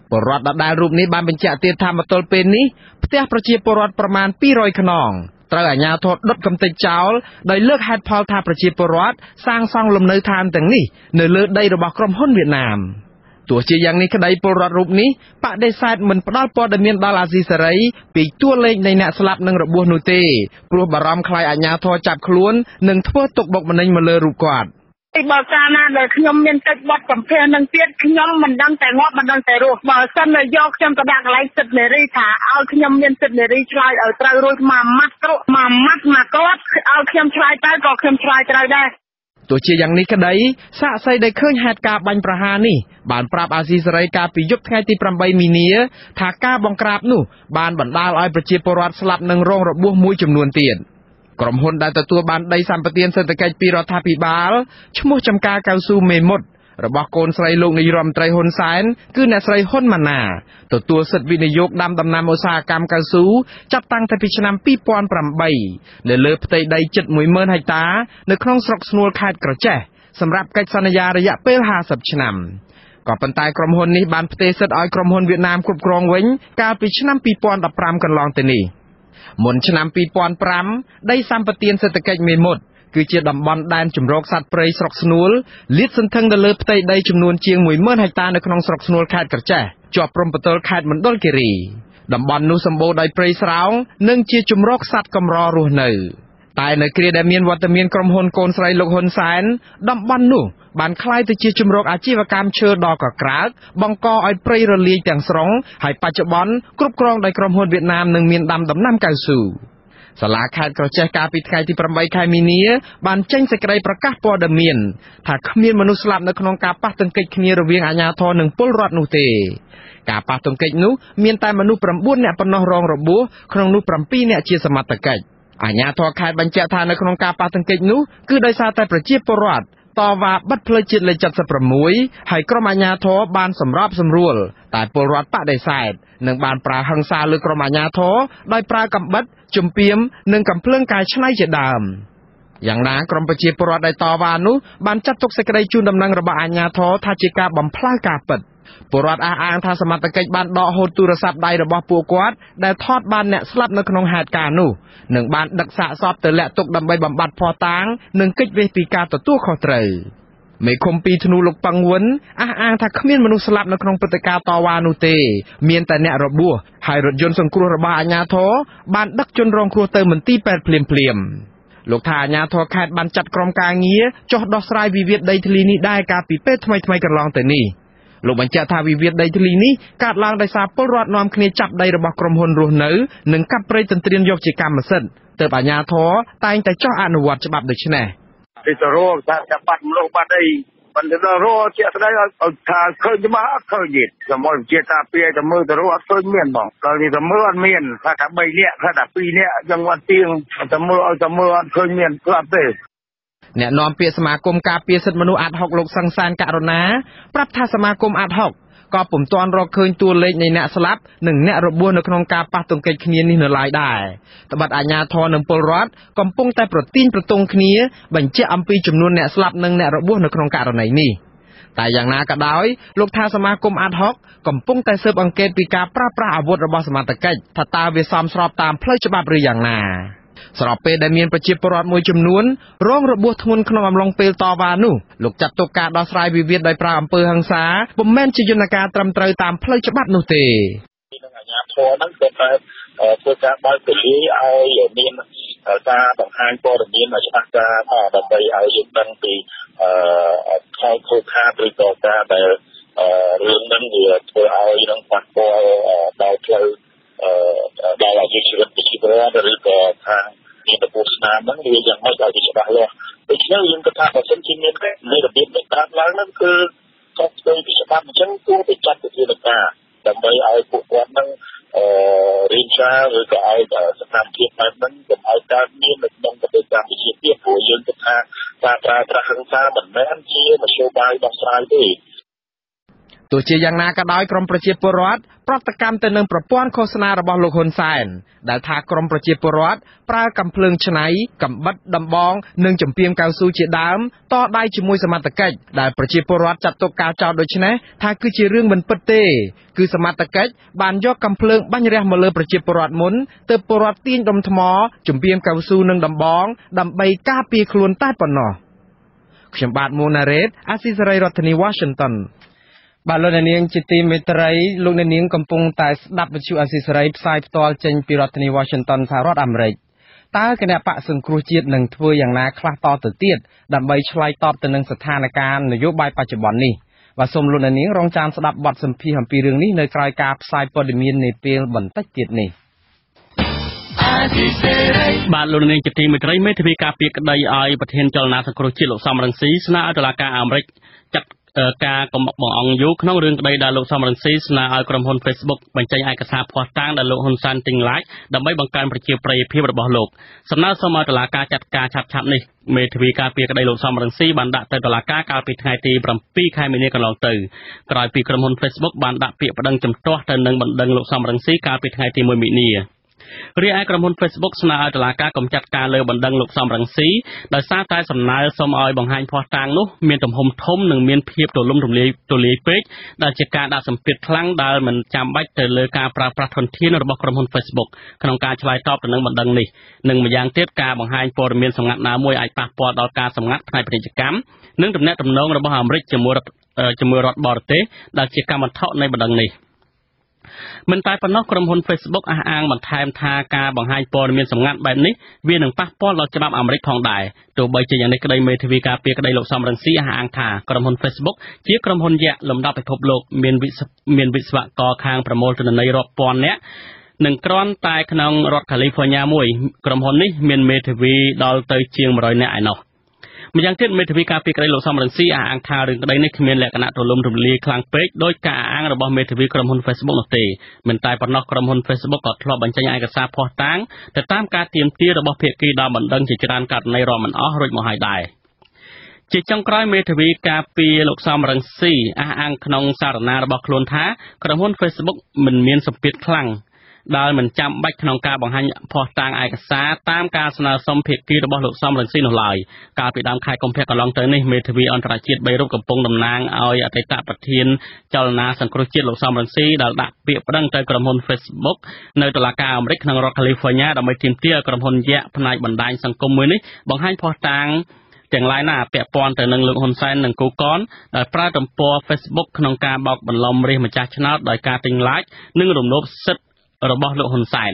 ពលរដ្ឋដដែលរូបនេះបានបញ្ជាក់ទៀតថាម៉ូតូពេលនេះផ្ទះប្រជាពលរដ្ឋ ប្រមាណ ពីររយខ្នង ត្រូវអាជ្ញាធរដុតកំទេចចោលដោយលើកហេតុផលថាប្រជាពលរដ្ឋសាងសង់លំនៅឋានទាំងនេះនៅលើដីរបស់ក្រុមហ៊ុនវៀតណាមទោះជាយ៉ាងនេះក្ដីពលរដ្ឋរូបនេះបដិសេធមិនផ្ដាល់ព័ត៌មានដល់អាស៊ីសេរីពីតួលេខនៃអ្នកស្លាប់និងរបួសនោះទេព្រោះបារម្ភខ្លាចអាជ្ញាធរចាប់ខ្លួននិងធ្វើទុកបុកម្នេញមកលើរូបគាត់ បើសិនជាយកខ្ញុំទៅដាក់កន្លែងសិទ្ធិនារីថាឲ្យខ្ញុំមានសិទ្ធិនារីឆ្លើយឲ្យត្រូវរួចមកម៉ាស់ ក្រុមហ៊ុនដែលទទួលបានដីសម្បទានសេដ្ឋកិច្ចពីរដ្ឋាភិបាលឈ្មោះចំការកៅស៊ូមេមត់របស់កូនស្រីលោកនាយរដ្ឋមន្ត្រីហ៊ុនសែនគឺអ្នកស្រីហ៊ុនម៉ាណាទទួលសិទ្ធិវិនិយោគដាំដំណាំឧស្សាហកម្មកៅស៊ូចាប់តាំងពីឆ្នាំ ពីរពាន់ប្រាំបី នៅលើផ្ទៃដីជិត មួយម៉ឺន ហិកតា នៅក្នុងស្រុកស្នួលខេត្តក្រចេះសម្រាប់កិច្ចសន្យារយៈពេល ហាសិប ឆ្នាំ ក៏ប៉ុន្តែក្រុមហ៊ុននេះបានផ្ទេរសិទ្ធិឲ្យក្រុមហ៊ុនវៀតណាមគ្រប់គ្រងវិញកាលពីឆ្នាំ ពីរពាន់ដប់ប្រាំ កន្លងទៅនេះ មុនឆ្នាំ ពីរពាន់ប្រាំ ដីសម្បទានសេដ្ឋកិច្ចមេមត់គឺជាតំបន់ដែនជំរកសត្វព្រៃស្រុកស្នួលលាតសន្ធឹងទៅលើផ្ទៃដីចំនួនជាង មួយម៉ឺន សាលាខេត្តក្រចេះកាលពីថ្ងៃទី តវ៉ាបិទផ្លូវជាតិលេខ ៧៦ ពលរដ្ឋអះអាងថាសមត្ថកិច្ចបានដកហូតទូរស័ព្ទដៃរបស់ពួកគាត់ដែលថតបានអ្នកស្លាប់នៅក្នុងហេតុការណ៍នោះនិងបានដឹកសាកសពទៅលាក់ទុកដើម្បីបំបត្តិភស្តុតាងនិងគេចវេសពីការទទួលខុសត្រូវមេឃុំពីធ្នូលោកប៉ាងវុនអះអាងថាគ្មានមនុស្សស្លាប់នៅក្នុងព្រឹត្តិការណ៍តវ៉ានោះទេមានតែអ្នករបួសហើយរថយន្តសង្គ្រោះរបស់អាជ្ញាធរបានដឹកជនរងគ្រោះទៅមន្ទីរពេទ្យភ្លាមៗ លោកថាអាជ្ញាធរខេត្តបានចាត់ក្រុមការងារចុះដោះស្រាយវិវាទដីធ្លីនេះដែរកាលពីពេលថ្មីៗកន្លងទៅនេះ លោកបញ្ជាក់ថាវិវាទដីធ្លីនេះកើតឡើងដោយសារពលរដ្ឋនាំគ្នាចាប់ដីរបស់ក្រុមហ៊ុនរស់នៅនិងកាប់ព្រៃទន្ទ្រានយកជាកម្មសិទ្ធិទើបអាជ្ញាធរតែងតែចុះអនុវត្តច្បាប់ដូច្នេះ ពីសរុបថាចាប់បាត់មនុស្សបាត់អី ก็ปุ่มตอนรอឃើញตัวเลขในអ្នកស្លាប់និងអ្នករបួសនៅក្នុងការប៉ះទង្គិចគ្នានេះនៅឡើយដែរ ស្របពេលដែលមានប្រជាពលរដ្ឋមួយចំនួនរងរបួសធ្ងន់ក្នុងអំឡុងពេលតវ៉ានោះលោកចាត់ទុកការដោះស្រាយវិវាទដោយប្រើអំពើហិង្សាពុំមែនជាយន្តការត្រឹមត្រូវតាមផ្លូវច្បាប់នោះទេ ដល់ជីវភាពរបស់របបខាងពីប្រព័ន្ធឬក៏ខាង ទោះជាយ៉ាងណាក៏ដោយក្រុមប្រជាពលរដ្ឋប្រតិកម្មទៅនឹងប្រព័ន្ធឃោសនារបស់លោកហ៊ុនសែនដែលថាក្រុមប្រជាពលរដ្ឋប្រើកំភ្លើងឆ្នៃកំបិតដំបងនិងចម្ពាមកៅស៊ូជាដើមតដល់ដៃជាមួយសមាជិកដែលប្រជាពលរដ្ឋចាត់ទុកការចោទដូច្នេះថាគឺជារឿងមិនពិតទេគឺសមាជិកបានយកកំភ្លើងបាញ់រះមកលើប្រជាពលរដ្ឋមុនទើបពលរដ្ឋទាញដុំថ្មចម្ពាមកៅស៊ូនឹងដំបងដើម្បីការពារខ្លួនតែប៉ុណ្ណោះ បាទលោកអ្នកនាងជាទីមេត្រីលោកអ្នកនាងកំពុងតែស្ដាប់វិទ្យុអេស៊ីសេរីផ្សាយផ្ទាល់ចេញពីរដ្ឋធានី Washington សហរដ្ឋអាមេរិកតើគណៈបកសង្គ្រោះជាតិនឹងធ្វើយ៉ាងណាខ្លះតទៅទៀតដើម្បីឆ្លើយតបទៅនឹងស្ថានភាពនិងនយោបាយបច្ចុប្បន្ននេះបាទសូមលោកអ្នកនាងរងចាំស្ដាប់បទសម្ភាសន៍អំពីរឿងនេះនៅក្រោយការផ្សាយព័ត៌មាននាពេលបន្តិចទៀតនេះ បាទលោកអ្នកនាងជាទីមេត្រីមេធាវីការពារក្តីឲ្យប្រធានចលនាសង្គ្រោះជាតិលោកសំរងស៊ីស្នើឲ្យតុលាការអាមេរិកចាត់ ការកំបោះអង្គយូក្នុងរឿងក្តីដែលលោកសំរងស៊ីស្នើឲ្យក្រុមហ៊ុន Facebook បញ្ចេញឯកសារផ្ោះតាងដែលលោកហ៊ុនសានទិញឡាយដើម្បីបង្កើនប្រជាប្រិយភាពរបស់លោកសំណើសូមឲ្យតុលាការចាត់ការឆាប់ឆាប់នេះមេធាវីការពារក្តីលោកសំរងស៊ីបានដាក់ទៅតុលាការកាលពីថ្ងៃទី ៧ បានដាក់ពាក្យប្តឹងចំទាស់ទៅនឹងបណ្ដឹងលោកសំរងស៊ីកាលពីថ្ងៃទី មួយ មីនារីឯក្រុមហ៊ុន Facebook ស្នើឲ្យតុលាការកំចាត់ការលើបណ្ដឹងលោកសំរងស៊ីដោយសារតែសំណើសុំឲ្យបង្ហាញភស្តុតាងនោះមានទំហំធំនិងមានភាពទូលំទូលាយពេកដែលជាការដាក់សម្ពាធខ្លាំងដែលមិនចាំបាច់ទៅលើការប្រើប្រាស់ធនធានរបស់ក្រុមហ៊ុន Facebook ក្នុងការឆ្លើយតបទៅនឹងបណ្ដឹងនេះនិងម្យ៉ាងទៀតការបង្ហាញព័ត៌មានសម្ងាត់ណាមួយអាចប៉ះពាល់ដល់ការសម្ងាត់ផ្នែកពាណិជ្ជកម្មនិងដំណាក់ដំណងរបស់អាមេរិកជាមួយជាមួយរដ្ឋបរទេសដែលជាកម្មវត្ថុនៃបណ្ដឹងនេះ មិនតែប៉ុណ្ណោះក្រុមហ៊ុន Facebook អះអាងបន្ថែមថាការបង្ហាញព័ត៌មានសម្ងាត់បែបនេះវានឹងប៉ះពាល់ដល់ច្បាប់អាមេរិកផងដែរទោះបីជាយ៉ាងនេះក្តីមេធាវីការពារក្តីលោកសំរងស៊ីអះអាងថាក្រុមហ៊ុន Facebook ជាក្រុមហ៊ុនយៈលំដាប់ពិភពលោកមានវិស្វករខាងប្រមូលទិន្នន័យរាប់ពាន់នាក់និងគ្រាន់តែក្នុងរដ្ឋកាលីហ្វ័រញ៉ាមួយក្រុមហ៊ុននេះមានមេធាវីដល់ទៅជាង មួយរយ អ្នកឯណោះម្យ៉ាងទៀតមេធាវីការពារក្តីលោកសំរងស៊ីអះអាងថារឿងក្តីនេះគ្មានលក្ខណៈទូលំទូលាយខ្លាំងពេកដោយការអះអាងរបស់មេធាវីក្រុមហ៊ុន Facebook នោះទេមិនតែប៉ុណ្ណោះក្រុមហ៊ុន Facebook ក៏ធ្លាប់បញ្ចេញឯកសារភ័ស្តុតាងទៅតាមការទាមទាររបស់ភាគីដល់បណ្ដឹងជាច្រើនករណីរាប់មិនអស់រួចមកហើយដែរ ជាចុងក្រោយមេធាវីការពារលោកសំរងស៊ីអះអាងក្នុងសារណារបស់ខ្លួនថាក្រុមហ៊ុន Facebook មិនមានសម្ពាធខ្លាំង ដែលមិនចាំបាច់ក្នុងការបង្ហាញភស្តុតាងឯកសារតាមការស្នើសុំភាគីរបស់លោកសំរងស៊ីនោះឡើយកាលពីដើមខែកុម្ភៈកន្លងទៅនេះមេធាវីអន្តរជាតិ បី រូបកំពុងតំណាងឲ្យអតីតប្រធានចលនាសង្គ្រោះជាតិលោកសំរងស៊ីដែលដាក់ពាក្យប្តឹងទៅក្រុមហ៊ុន Facebook នៅតុលាការអាមេរិកក្នុងរដ្ឋ ទាំងឡាយណាពាក់ព័ន្ធទៅនឹងលោកហ៊ុនសែននិងគូកនដែលប្រើទំព័រ Facebook ក្នុងការបោកបន្លំរាជម្ចាស់ឆ្នោតដោយការទិញឡាយនិងរំលោភសិទ្ធិរបស់លោកហ៊ុនសែន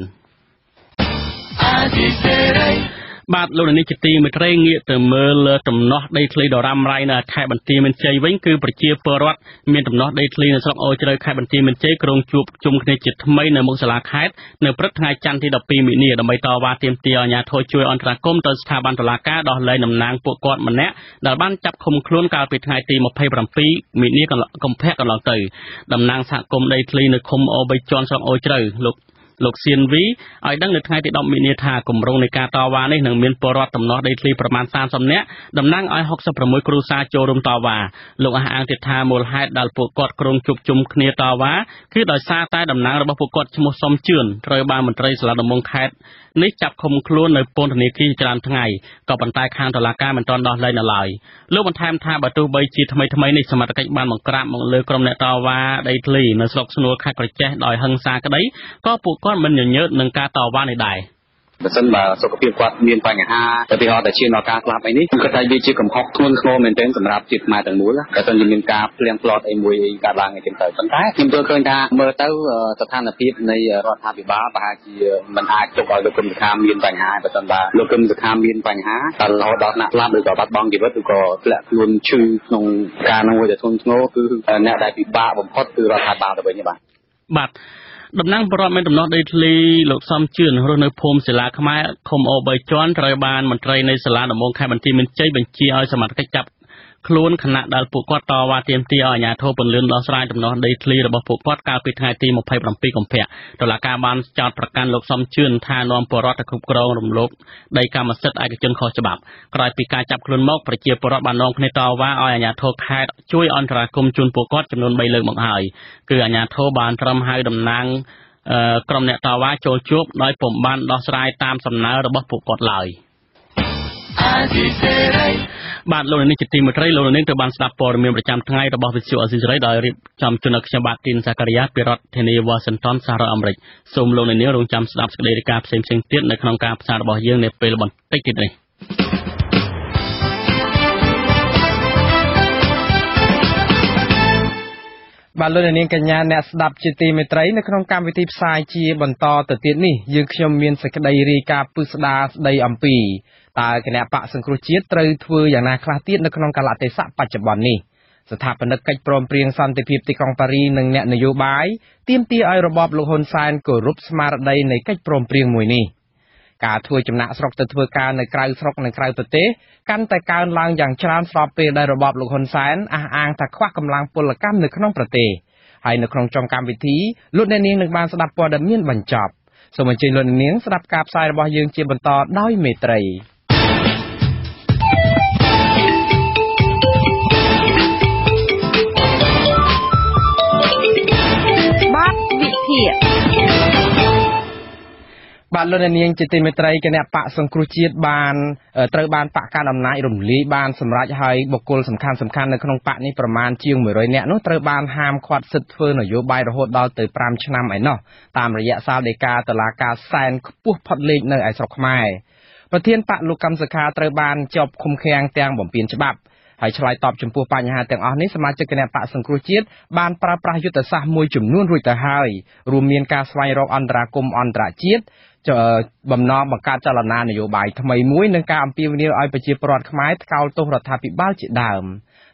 ។ But Lunaniki Matrang, the Merl, the North Lately, or Ram Rhina, Cabin Team and Say Winker, Perchia Perot, meant the North Lately and some Ocher Cabin Team and Jake, Rung Chup, Chumknitch, Mina Mosalak Hat, the Pratai chanted a pimmy near the Maitawa Tim Tiana, Tochu, and Tracom, the Staban to Laka, or Lanam Nang, Pokot Manet, the Banchap Cum Clone Carpet High Team of Paper and P, Minic and Compact along the Nang Sacom Lately, the Com or by Johnson Ocher, look. Look, C N V, I don't know the Minita, Comronicatawa, and Min Poratum, not a sleep from Mansan, some net, the Nang I Hox of Promocrusa, Jorum Tawa, Look, I anti time will hide Dalpokot, Krum Chum Knetawa, Kid I sat at the Nangapokot, some tune, Troybaum and Trace Ladamong Hat, Nichap Comclone, the Pont Niki, Jantai, Cop and Tai Cantor Lacam and Don Line Ally. Look on time time, but two by cheat, made money, some at the Kikman of Cram, Lucrum Netawa, they clean, a socks no cacajet, or Hung Saturday, Copok. มันยังเยอะหนึ่งการต่อว่าในใด แต่สำหรับสุขภาพความมีปัญหาแต่ที่หอดแต่ชื่อนอกการกลับไปนี้มันก็ได้มีชื่อคำขอบคุณโคมันเต็มสำหรับจิตมาถึงมูลแล้วก็ตอนยินการเปลี่ยนปลอดไอ้มวยการบางอย่างเต็มแต่สำคัญทีมตัวเคยได้เมื่อเต้าสถานพิษในรอดทาบิบาปหาจีมันอาจจบเอาโดยคนข้ามยืนปัญหาแต่ตอนบ่าโลกกรรมจะข้ามยืนปัญหาตลอดดอกนักลาบหรือกับบัดบองกิบวัตถุก็แกล้งลุนชื่อตรงการนู้นจะทุนโง่คือแนวได้บิบาปผมพอดคือรอดทาบาปแต่เป็นยังไง บัดดำนั่งประมาณเป็นดอกได้ทีหลบซ้ำเชื่อในเรื่องในภูมิศิลาขมายคมเอาใบจอนไตรบานมันไตรในสลาดมงคลมันที่มันใจบัญชีเอาสมัติจับ โคลนขณะดัลปุกกอตตาวาเตรียมตีอายาโทปนเลื่อนลอสไลจำนวนได้ทลีระบบปุกกอตกาปิดไงตี บาทโลนิจิตติมตรีโลนิจิตติบันสลับปอร์เมียประจำไทยระบบวิทยุอสิสไรได้ริบจำจุนักชบาตินซากริยาเปรตเทเนวอสันตันสหรัฐอเมริกาส่งโลนิเนียรงจำสลับสเกเดริกาเซมเซงเตียนในขนมกาภาษาระบบเยืองในเปลบอน ติดติดเลย บาลลูนเนียงกัญญาแนสดับจิตติเมตรัยในក្នុងកម្មវិធីផ្សាយជាបន្តទៅទៀតនេះយើងខ្ញុំមានសេចក្តីរីកាពុស្ដាស្ដីអំពី បាទលោកអ្នកនាងជាទីមេត្រីគណៈបកសង្គ្រោះជាតិបានត្រូវបានបកការអំណាចរំលាយបានសម្រាប់ឲ្យបុគ្គលសំខាន់ៗនៅក្នុងបកនេះប្រមាណជាង 100 ចបបំណងបង្កើតចលនានយោបាយថ្មីមួយនឹងការអំពាវនាវឲ្យប្រជាពលរដ្ឋខ្មែរថ្កោលទោសរដ្ឋាភិបាលជាដើម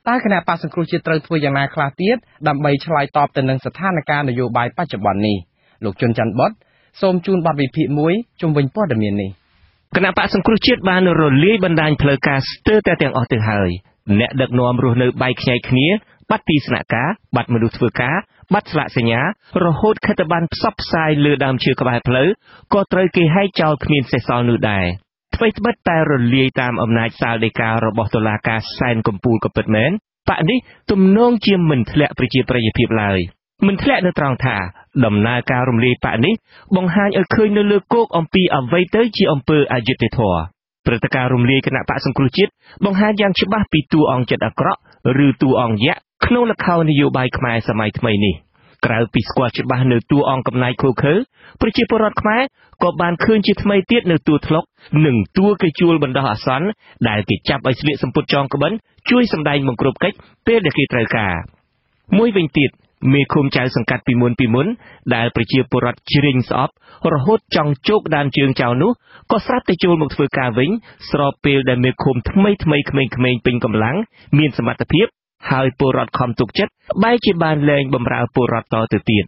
តែគណៈបកសង្គ្រោះជាតិត្រូវធ្វើយ៉ាងណាខ្លះទៀតដើម្បីឆ្លើយតបទៅនឹងស្ថានភាពនយោបាយបច្ចុប្បន្ននេះលោកជុនច័ន្ទបុតសូមជូនបទវិភាគមួយជុំវិញព័ត៌មាននេះគណៈបកសង្គ្រោះជាតិបានរលាយបណ្ដាញផ្លូវការស្ទើរតែទាំងអស់ទាំងហើយអ្នកដឹកនាំរស់នៅបែកខ្ញែកគ្នា បាត់ស្លាកសញ្ញារហូតខិតប័ណ្ណផ្សព្វផ្សាយលើដើមឈើក្បែរផ្លូវក៏ត្រូវគេហែកចោលគ្នា ក្រៅពីស្គាល់ច្បាស់នៅតួអង្គកំណៃខូខើប្រជាពលរដ្ឋខ្មែរក៏បានឃើញជាថ្មីទៀតនៅតួធ្លុកនិងតួកញ្ជួលបណ្ដោះអាសន្នដែលគេចាប់ឲ្យស្លៀកសម្ពត់ចងក្បិនជួយសម្ដែងបង្គ្រប់កិច្ចពេលដែលគេត្រូវការមួយវិញទៀត មេឃុំចៅសង្កាត់ពីមុនពីមុនដែលប្រជាពលរដ្ឋជ្រិញស្អប់រហូតចង់ជោគដានជើងចៅនោះក៏ស្រាប់តែចូលមកធ្វើការវិញស្របពេលដែលមេឃុំថ្មីថ្មីថ្មីថ្មីពេញកម្លាំងមានសមត្ថភាពហើយពលរដ្ឋខំទុកចិត្តបែកជាបានលែងបំរើពលរដ្ឋតទៅទៀត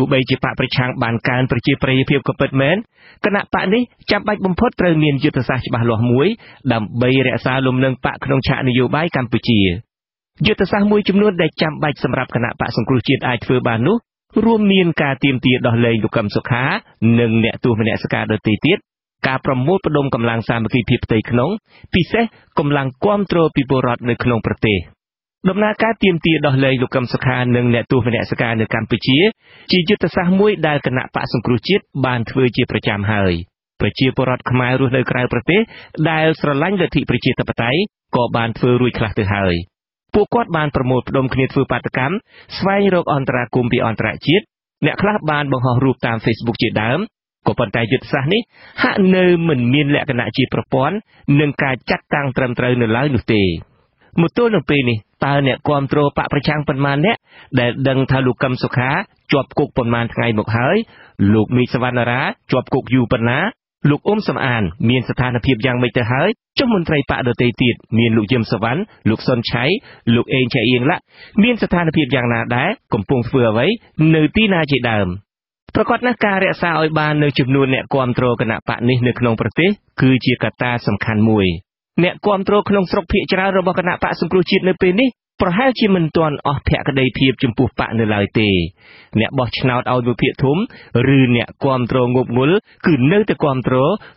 ទោះបីជាបកប្រឆាំងបានការប្រជាប្រិយភាពក៏ពិតមែនគណៈបកនេះចាំបាច់បំផុតត្រូវមានយុទ្ធសាស្ត្រច្បាស់លាស់មួយដើម្បីរក្សាលំនឹងបកក្នុងឆាកនយោបាយកម្ពុជាយុទ្ធសាស្ត្រមួយចំនួនដែលចាំបាច់សម្រាប់គណៈបកសង្គ្រោះជាតិអាចធ្វើបាននោះរួមមានការទាមទារដោះលែងលោកកឹមសុខានិងអ្នកទោសមនសិការនៅទីទៀត ដំណើរការទាមទារដោះលែងលោកកឹមសុខានិងអ្នកទោសមនសិការនៅកម្ពុជាជាយុទ្ធសាស្ត្រមួយដែលគណៈបកសង្គ្រោះជាតិបានធ្វើជាប្រចាំហើយប្រជាពលរដ្ឋខ្មែររស់នៅក្រៅប្រទេសដែលស្រឡាញ់លទ្ធិប្រជាធិបតេយ្យក៏បានធ្វើរួចខ្លះទៅហើយពួកគាត់បានប្រមូលផ្ដុំគ្នាធ្វើបាតកម្មស្វែងរកអន្តរាគមន៍ពីអន្តរជាតិអ្នកខ្លះបានបង្ហោះរូបតាម Facebook ជាដើមក៏ប៉ុន្តែយុទ្ធសាស្ត្រនេះហាក់នៅមិនមានលក្ខណៈជាប្រព័ន្ធនិងការចាត់តាំងត្រឹមត្រូវនៅឡើយនោះទេ មកទល់នឹងពេលនេះតើអ្នកគាំទ្របកប្រឆាំងប៉ុន្មានអ្នកដែលដឹងថាលោកកឹមសុខាជាប់គុកប៉ុន្មានថ្ងៃមកហើយលោកមីសវណ្ណារាជាប់គុកយូរប៉ុណ្ណាលោកអ៊ុំសំអានមានស្ថានភាពយ៉ាងម៉េចទៅហើយចុះមន្ត្រីបកដទៃទៀតមានលោកយឹមសវណ្ណលោកសុនឆៃលោកអេងឆៃអៀងឡាក់មានស្ថានភាពយ៉ាងណាដែរកំពុងធ្វើអ្វីនៅទីណាជាដើមប្រកាសថាការរក្សាឲ្យបាននៅចំនួនអ្នកគាំទ្រគណៈបកនេះនៅក្នុងប្រទេសគឺជាកត្តាសំខាន់មួយ អ្នកគាំទ្រក្នុងស្រុកភាគច្រើនរបស់គណៈបកសង្គ្រោះជាតិនៅពេលនេះប្រហែលជាមិនទាន់អស់ភក្តីភាពចំពោះបកនៅឡើយទេអ្នកបោះឆ្នោតឲ្យវិភាគធំឬអ្នកគាំទ្រងប់ងល់គឺនៅតែគាំទ្រ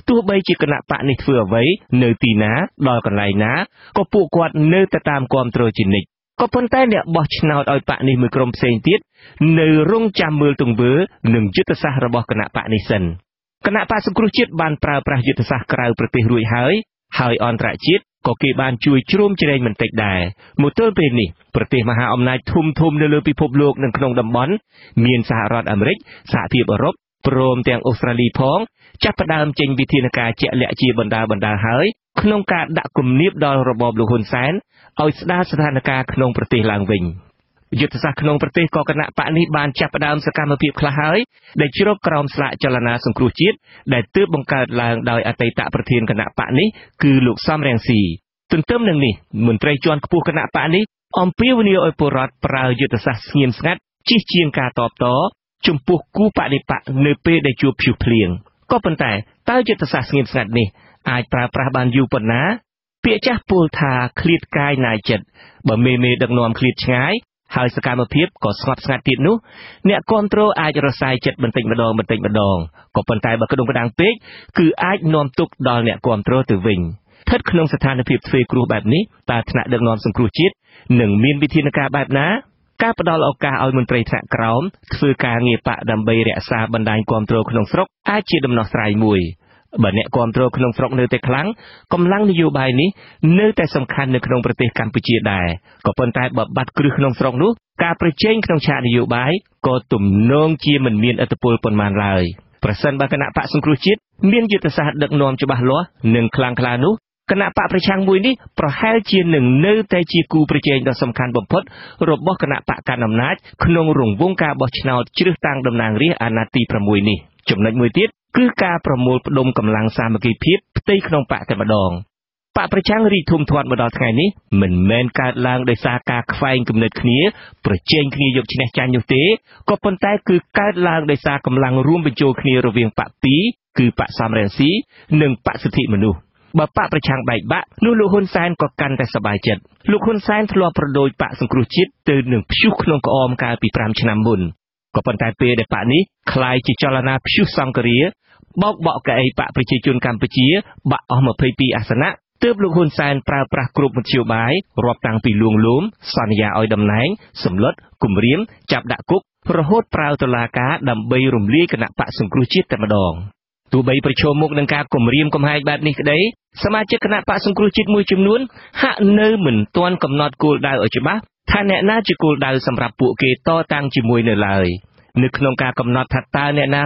ទោះបីជាគណៈបកនេះធ្វើអ្វីនៅទីណាដល់កន្លែងណាក៏ពួកគាត់នៅតែតាមគាំទ្រជានិច្ចក៏ប៉ុន្តែអ្នកបោះឆ្នោតឲ្យបកនេះមកក្រុមផ្សេងទៀតនៅរងចាំមើលទង្វើនិងយុទ្ធសាស្ត្ររបស់គណៈបកនេះសិនគណៈបកសង្គ្រោះជាតិបានប្រើប្រាស់យុទ្ធសាស្ត្រក្រៅប្រទេសរួចហើយហើយអន្តរជាតិ ក៏គណៈបកនេះបានចាប់ផ្ដើមសកម្មភាពខ្លះហើយដែលជ្រកក្រោមស្លាកចលនាសង្គ្រោះជាតិដែលទើបបង្កើតឡើងដោយអតីតប្រធានគណៈបកនេះគឺលោកសំរងស៊ី ទន្ទឹមនឹងនេះមន្ត្រីជាន់ខ្ពស់គណៈបកនេះអំពាវនាវឲ្យពលរដ្ឋប្រើយុទ្ធសាស្ត្រស្ងៀមស្ងាត់ជិះជាងការតបត ថិតក្នុងស្ថានភាពទ្វេគ្រូបែបនេះតើថ្នាក់ដឹកនាំសង្គ្រោះជាតិនឹងមានវិធានការបែបណាការផ្ដល់ឱកាសឲ្យមន្ត្រីថ្នាក់ក្រោមធ្វើការងារបកដើម្បីរក្សាបណ្ដាញគាំទ្រក្នុងស្រុកអាចជាដំណោះស្រាយមួយបើអ្នកគាំទ្រក្នុងស្រុកនៅតែខ្លាំងកម្លាំងនយោបាយនេះនៅតែសំខាន់នៅក្នុងប្រទេសកម្ពុជាដែរក៏ប៉ុន្តែបើបាត់គ្រឹះក្នុងស្រុកនោះការប្រជែងក្នុងឆាកនយោបាយក៏ទំនងជាមិនមានឥទ្ធិពលប៉ុន្មានឡើយប្រសិនបើគណៈបកប្រឆាំងមួយនេះប្រហែលជានឹងនៅតែជាគូប្រជែងដ៏សំខាន់បំផុតរវាងគណៈបកសង្គ្រោះជាតិ របស់គណៈបកកណ្ដាលអំណាចក្នុងរង្វង់ការបោះឆ្នោតជ្រើសតាំងតំណាងរាស្ត្រអាណត្តិទី បើបកប្រឆាំងបែកបាក់នោះលោកហ៊ុនសែនក៏កាន់តែសប្បាយចិត្តលោកហ៊ុនសែនធ្លាប់ប្រដូចបកសង្គ្រោះជាតិទៅនឹងព្យុះក្នុងក្អមការពី ទោះបីប្រជុំមុខនឹងការគម្រាមកំហែងបែបនេះក្តីសមាជិកគណៈបកសង្គ្រោះជាតិមួយចំនួនហាក់នៅមិនទាន់កំណត់គោលដៅឲ្យច្បាស់ថាអ្នកណាជាគោលដៅសម្រាប់ពួកគេតតាំងជាមួយនៅឡើយ The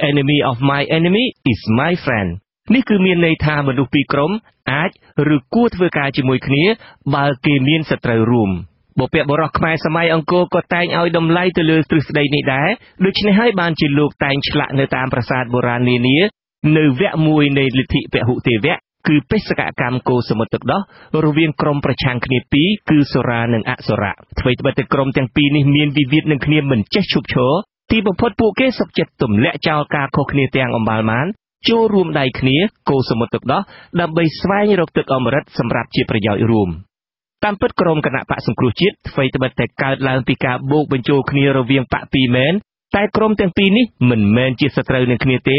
enemy of my enemy is my friend. នេះគឺមានន័យថាមនុស្សពីរក្រុមអាចឬគួរធ្វើការជាមួយគ្នាបើគេមានសត្រូវរួម ចូលរួមដៃគ្នាកោសមុតទឹកដោះដើម្បីស្វែងរកទឹកអមរិតសម្រាប់ជាប្រយោជន៍រួម តាមពិតក្រុមគណៈបកសង្គ្រោះជាតិ ថ្មីត្បិតតែកើតឡើងពីការបូកបញ្ចូលគ្នារវាងបកពីរមែន តែក្រុមទាំងពីរនេះមិនមែនជាសត្រូវនឹងគ្នាទេ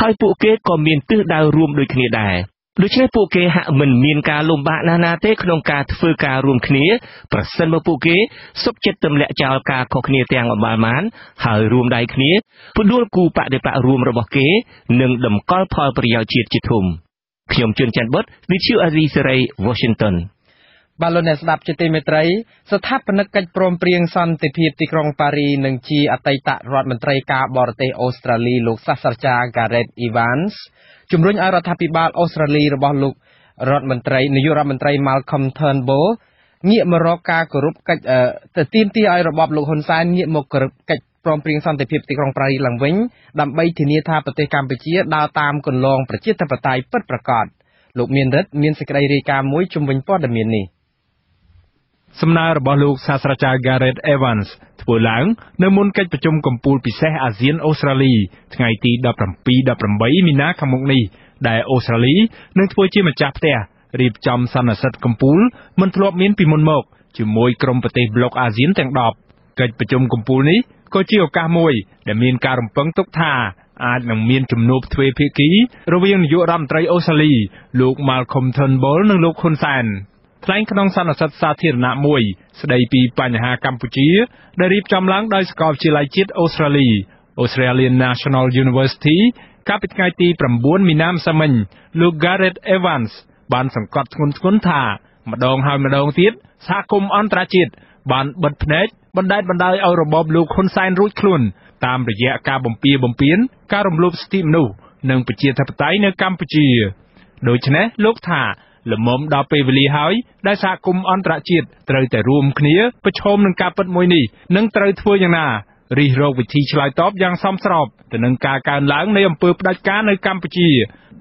ហើយពួកគេក៏មានទិសដៅរួមដូចគ្នាដែរ ដូច្នេះពួកគេហាក់មិនមានការលំបាកណាស់ណាទេក្នុងការធ្វើការរួមគ្នាប្រសិនបើពួកគេសុខចិត្តទម្លាក់ចោលការខុសគ្នាទាំងអម្បាលបានហើយរួមដៃគ្នាពដួលគូបដិបករួមរបស់គេនឹងតម្កល់ផលប្រយោជន៍ជាតិជាធំខ្ញុំជួនច័ន្ទបុត្រ បលូនអ្នកស្ដាប់ជាទីមេត្រីស្ថាបនិកកិច្ចព្រមព្រៀងសន្តិភាពទីក្រុងប៉ារីនឹងជាអតីតរដ្ឋមន្ត្រីការបរទេសអូស្ត្រាលី Gareth Evans ជំរុញឲ្យរដ្ឋាភិបាលអូស្ត្រាលីរបស់លោករដ្ឋមន្ត្រីនាយករដ្ឋមន្ត្រី Malcolm Turnbull ងាកមករកការគោរពកិច្ចព្រមព្រៀងសន្តិភាពទីក្រុងប៉ារីឡើងវិញដើម្បីធានាថាប្រទេសកម្ពុជាដើរតាមគន្លងប្រជាធិបតេយ្យពិតប្រាកដលោកមានរិទ្ធមានសេចក្ដីរាយការណ៍មួយជំវិញព័ត៌មាននេះ សំណើរបស់លោកសាស្ត្រាចារ្យ Gareth Evans ធ្វើឡើងនៅមុនកិច្ចប្រជុំកំពូលពិសេសអាស៊ានអូស្ត្រាលីថ្ងៃទី ដប់ប្រាំពីរ ដប់ប្រាំបី មីនាឆ្នាំនេះដែលអូស្ត្រាលីនឹងធ្វើជាម្ចាស់ផ្ទះរៀបចំសន្និសីទកំពូលមិនធ្លាប់មានពីមុនមកជាមួយក្រុមប្រទេសប្លោកអាស៊ានទាំង ដប់ កិច្ចប្រជុំកំពូលនេះក៏ជាឱកាសមួយដែលមានការរំពឹងទុកថាអាចនឹងមានជំនួបទ្វេភាគីរវាងនាយករដ្ឋមន្ត្រីអូស្ត្រាលីលោក Malcolm Turnbull និងលោក ហ៊ុន សែន ថ្លែងក្នុងសន្និសីទសាធារណៈមួយស្ដីពីបញ្ហាកម្ពុជាដែលរៀបចំឡើងដោយសាកលវិទ្យាល័យជាតិអូស្ត្រាលី Australian National University កាលពីថ្ងៃទី ប្រាំបួន មីនាម្សិលមិញ លោក Gareth Evans បានសង្កត់ធ្ងន់ធ្ងរថាម្ដងហើយម្ដងទៀតសហគមន៍អន្តរជាតិបានបិទភ្នែកបណ្ដេញបណ្ដោយឲ្យរបបលោកហ៊ុនសែនរួចខ្លួនតាមរយៈការបំពីបំពីនការរំលោភសិទ្ធិមនុស្សនិងប្រជាធិបតេយ្យនៅកម្ពុជាដូច្នេះលោកថា លំមដល់ពេលវេលាហើយដោយសារគុំអន្តរជាតិត្រូវតែរួមគ្នាប្រឈមនឹងការពិតមួយនេះនិងត្រូវធ្វើយ៉ាងណារិះរោបវិធីឆ្លើយតបយ៉ាងសមស្របទៅនឹងការកើនឡើងនៃអំពើផ្ដាច់ការនៅកម្ពុជា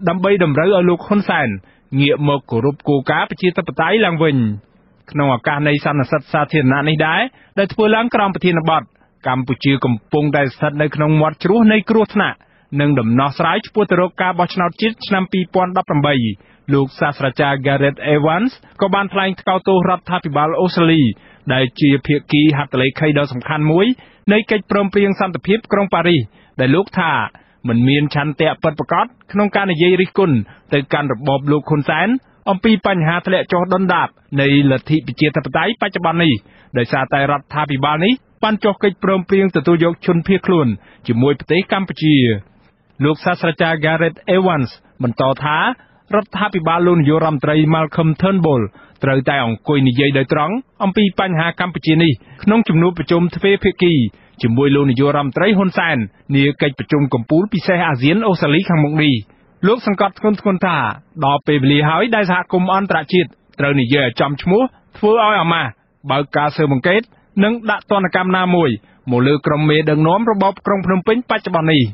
ដើម្បីតម្រូវឲ្យលោកហ៊ុនសែនងាកមកគោរពគោលការណ៍ប្រជាធិបតេយ្យឡើងវិញក្នុងឱកាសនៃសន្និសីទសាធារណៈនេះដែរដែលធ្វើឡើងក្រោមប្រធានបទកម្ពុជាកំពុងតែស្ថិតនៅក្នុងមាត់ជ្រោះនៃគ្រោះថ្នាក់និងដំណោះស្រាយឆ្ពោះទៅរកការបោះឆ្នោតជាតិឆ្នាំ ពីរពាន់ដប់ប្រាំបី លោកសាស្ត្រាចារ្យ Gareth Evans បន្តថារដ្ឋាភិបាលលោកនាយករដ្ឋមន្ត្រី Malcolm Turnbull ត្រូវតែអង្គុយនិយាយដោយត្រង់អំពីបញ្ហាកម្ពុជានេះក្នុងជំនួបប្រជុំទ្វេភាគីជាមួយលោកនាយករដ្ឋមន្ត្រី ហ៊ុន សែននាកិច្ចប្រជុំកម្ពុជាពិសេសអាស៊ានអូស្ត្រាលីខាងមុខនេះលោកសង្កត់ធ្ងន់ធ្ងរថាដល់ពេលវេលាហើយដែលសហគមន៍អន្តរជាតិត្រូវនិយាយឲ្យចំឈ្មោះធ្វើឲ្យអាម៉ាស់បើកការស៊ើបអង្កេតនិងដាក់ទណ្ឌកម្មណាមួយមកលើក្រុមមេដឹកនាំរបបក្រុងភ្នំពេញបច្ចុប្បន្ននេះ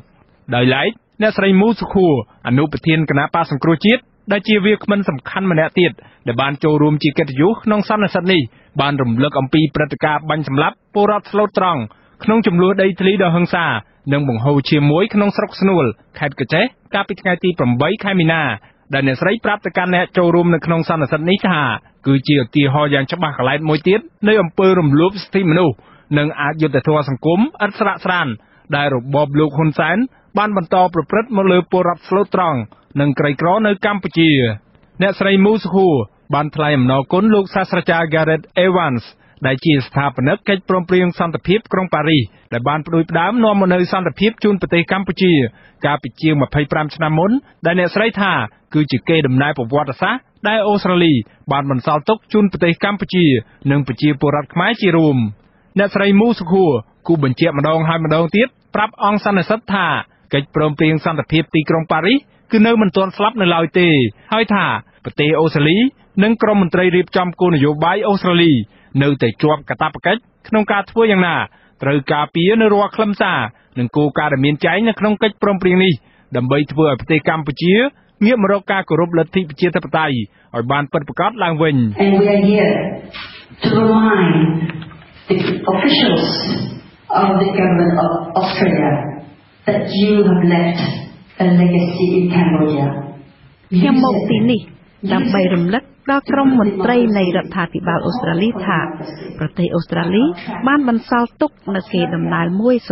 ដោយឡែកអ្នកស្រីមូសុខួរអនុប្រធានគណៈបក្សសង្គ្រោះជាតិដែលជាវាគ្មិនសំខាន់ម្នាក់ទៀតដែលបានចូលរួមជាកិត្តិយសក្នុងសន្និសីទនេះបានរំលឹកអំពីព្រឹត្តិការណ៍បញ្ចម្លាប់ពលរដ្ឋស្លូតត្រង់ក្នុងចំនួនដីធ្លីដ៏ហិង្សានិងបង្ហូរជាមួយក្នុងស្រុកស្នួលខេត្តកែចេះកាលពីថ្ងៃទី ប្រាំបី ខែមីនាដែលអ្នកស្រីប្រាប់ទៅកាន់អ្នកចូលរួមនៅក្នុងសន្និសីទនេះថាគឺជាឧទាហរណ៍យ៉ាងច្បាស់កន្លែងមួយទៀតនៃអំពើរំលោភស្ត្រីមនុស្ស និងអាចយុត្តិធម៌សង្គមឥតស្រាកស្រានដែលរបបលោកហ៊ុនសែនបានបន្តប្រព្រឹត្តមកលើពលរដ្ឋស្លូតត្រង់ និងក្រីក្រនៅកម្ពុជា អ្នកស្រីមូសុខួរបានថ្លែងអំណរគុណលោកសាស្ត្រាចារ្យ Gareth Evans ដែល ជា ស្ថាបនិក កិច្ច ព្រមព្រៀង សន្តិភាព ក្រុង ប៉ារីស ដែល បាន ផ្ដួច ផ្ដើម នាំ មក នូវ សន្តិភាព ជូន ប្រទេស កម្ពុជា កាល ពី ជាង ម្ភៃប្រាំ ឆ្នាំ មុន ដែល អ្នក ស្រី ថា គឺជា កេរ ដំណែល ប្រវត្តិ សាស្ត្រ ដែល អូស្ត្រាលី បាន បន្សល់ ទុក ជូន ប្រទេស កម្ពុជា និង ប្រជា ពលរដ្ឋ ខ្មែរ ជា រួម អ្នក ស្រី មូ សុខួរ គូ បញ្ជាក់ ម្ដង ហើយ ម្ដង ទៀត ប្រាប់ អង្គ សន្និសិទ ថា កិច្ច ព្រមព្រៀង សន្តិភាព ទី ក្រុង ប៉ារីស គឺ នៅ មិន ទាន់ ស្លាប់ នៅ ឡើយ ទេ ហើយ ថា ប្រទេស អូស្ត្រាលី និង ក្រុម មន្ត្រី រៀបចំ គោល នយោបាយ អូស្ត្រាលី នៅតែជាប់កាតព្វកិច្ចក្នុងការធ្វើយ៉ាងណាត្រូវការពារនៅរាល់ខ្លឹមសារនិងគោលការណ៍ដែលមានចែងនៅក្នុងកិច្ចព្រមព្រៀងនេះដើម្បីធ្វើឲ្យប្រទេសកម្ពុជាងាកមករកការគរពលទ្ធិប្រជាធិបតេយ្យឲ្យបានពិតប្រាកដឡើងវិញ And we are here to remind the officials of the government of Australia that you have left a legacy in Cambodia. ខ្ញុំមកទីនេះដើម្បីរំលឹក ដល់ក្រមមន្ត្រីនៃរដ្ឋាភិបាលអូស្ត្រាលីថាប្រទេសអូស្ត្រាលីបានបន្សល់ទុកនូវសេរី នឹងមានការជជែក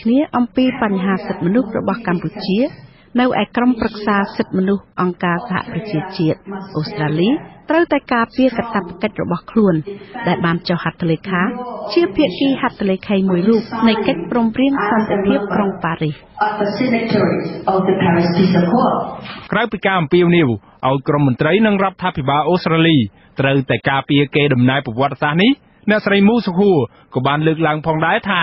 គ្នាអំពីបញ្ហាសិទ្ធិមនុស្សរបស់កម្ពុជានៅឯក្រុមប្រឹក្សាសិទ្ធិមនុស្សអង្គការសហប្រជាជាតិ អ្នកស្រីមូសុខួរក៏បានលើកឡើងផងដែរថា